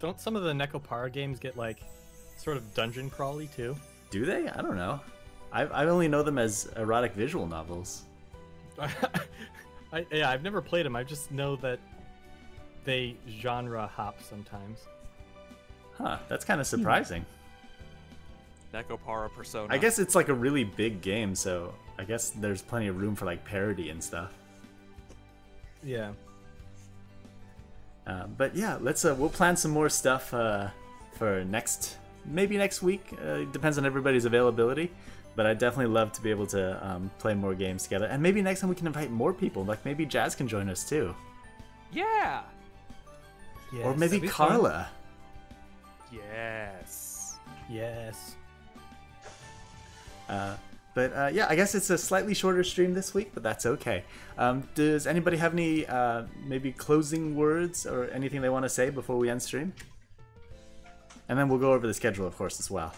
Don't some of the Nekopara games get like sort of dungeon crawly too? Do they? I don't know. I I only know them as erotic visual novels. I, yeah, I've never played them. I just know that they genre hop sometimes. Huh? That's kind of surprising. Nekopara Persona. I guess it's like a really big game, so I guess there's plenty of room for like parody and stuff. Yeah. Uh, but yeah, let's uh, we'll plan some more stuff uh, for next, maybe next week. Uh, depends on everybody's availability. But I definitely love to be able to um, play more games together. And maybe next time we can invite more people. Like maybe Jazz can join us too. Yeah. Yes, or maybe Carla. Fun. Yes. Yes. Uh, but uh, yeah, I guess it's a slightly shorter stream this week, but that's okay. Um, does anybody have any uh, maybe closing words or anything they want to say before we end stream? And then we'll go over the schedule, of course, as well.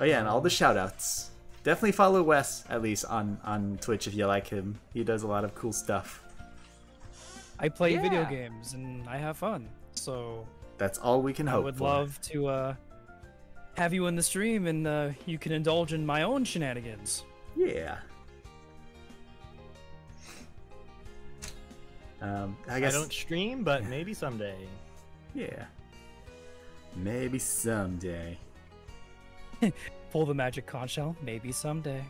Oh yeah, and all the shoutouts. Definitely follow Wes, at least, on, on Twitch if you like him. He does a lot of cool stuff. I play yeah. video games, and I have fun, so... That's all we can hope for. I would for. love to uh, have you in the stream, and uh, you can indulge in my own shenanigans. Yeah. Um, I guess... I don't stream, but maybe someday. Yeah. Maybe someday. Pull the magic conch shell, maybe someday.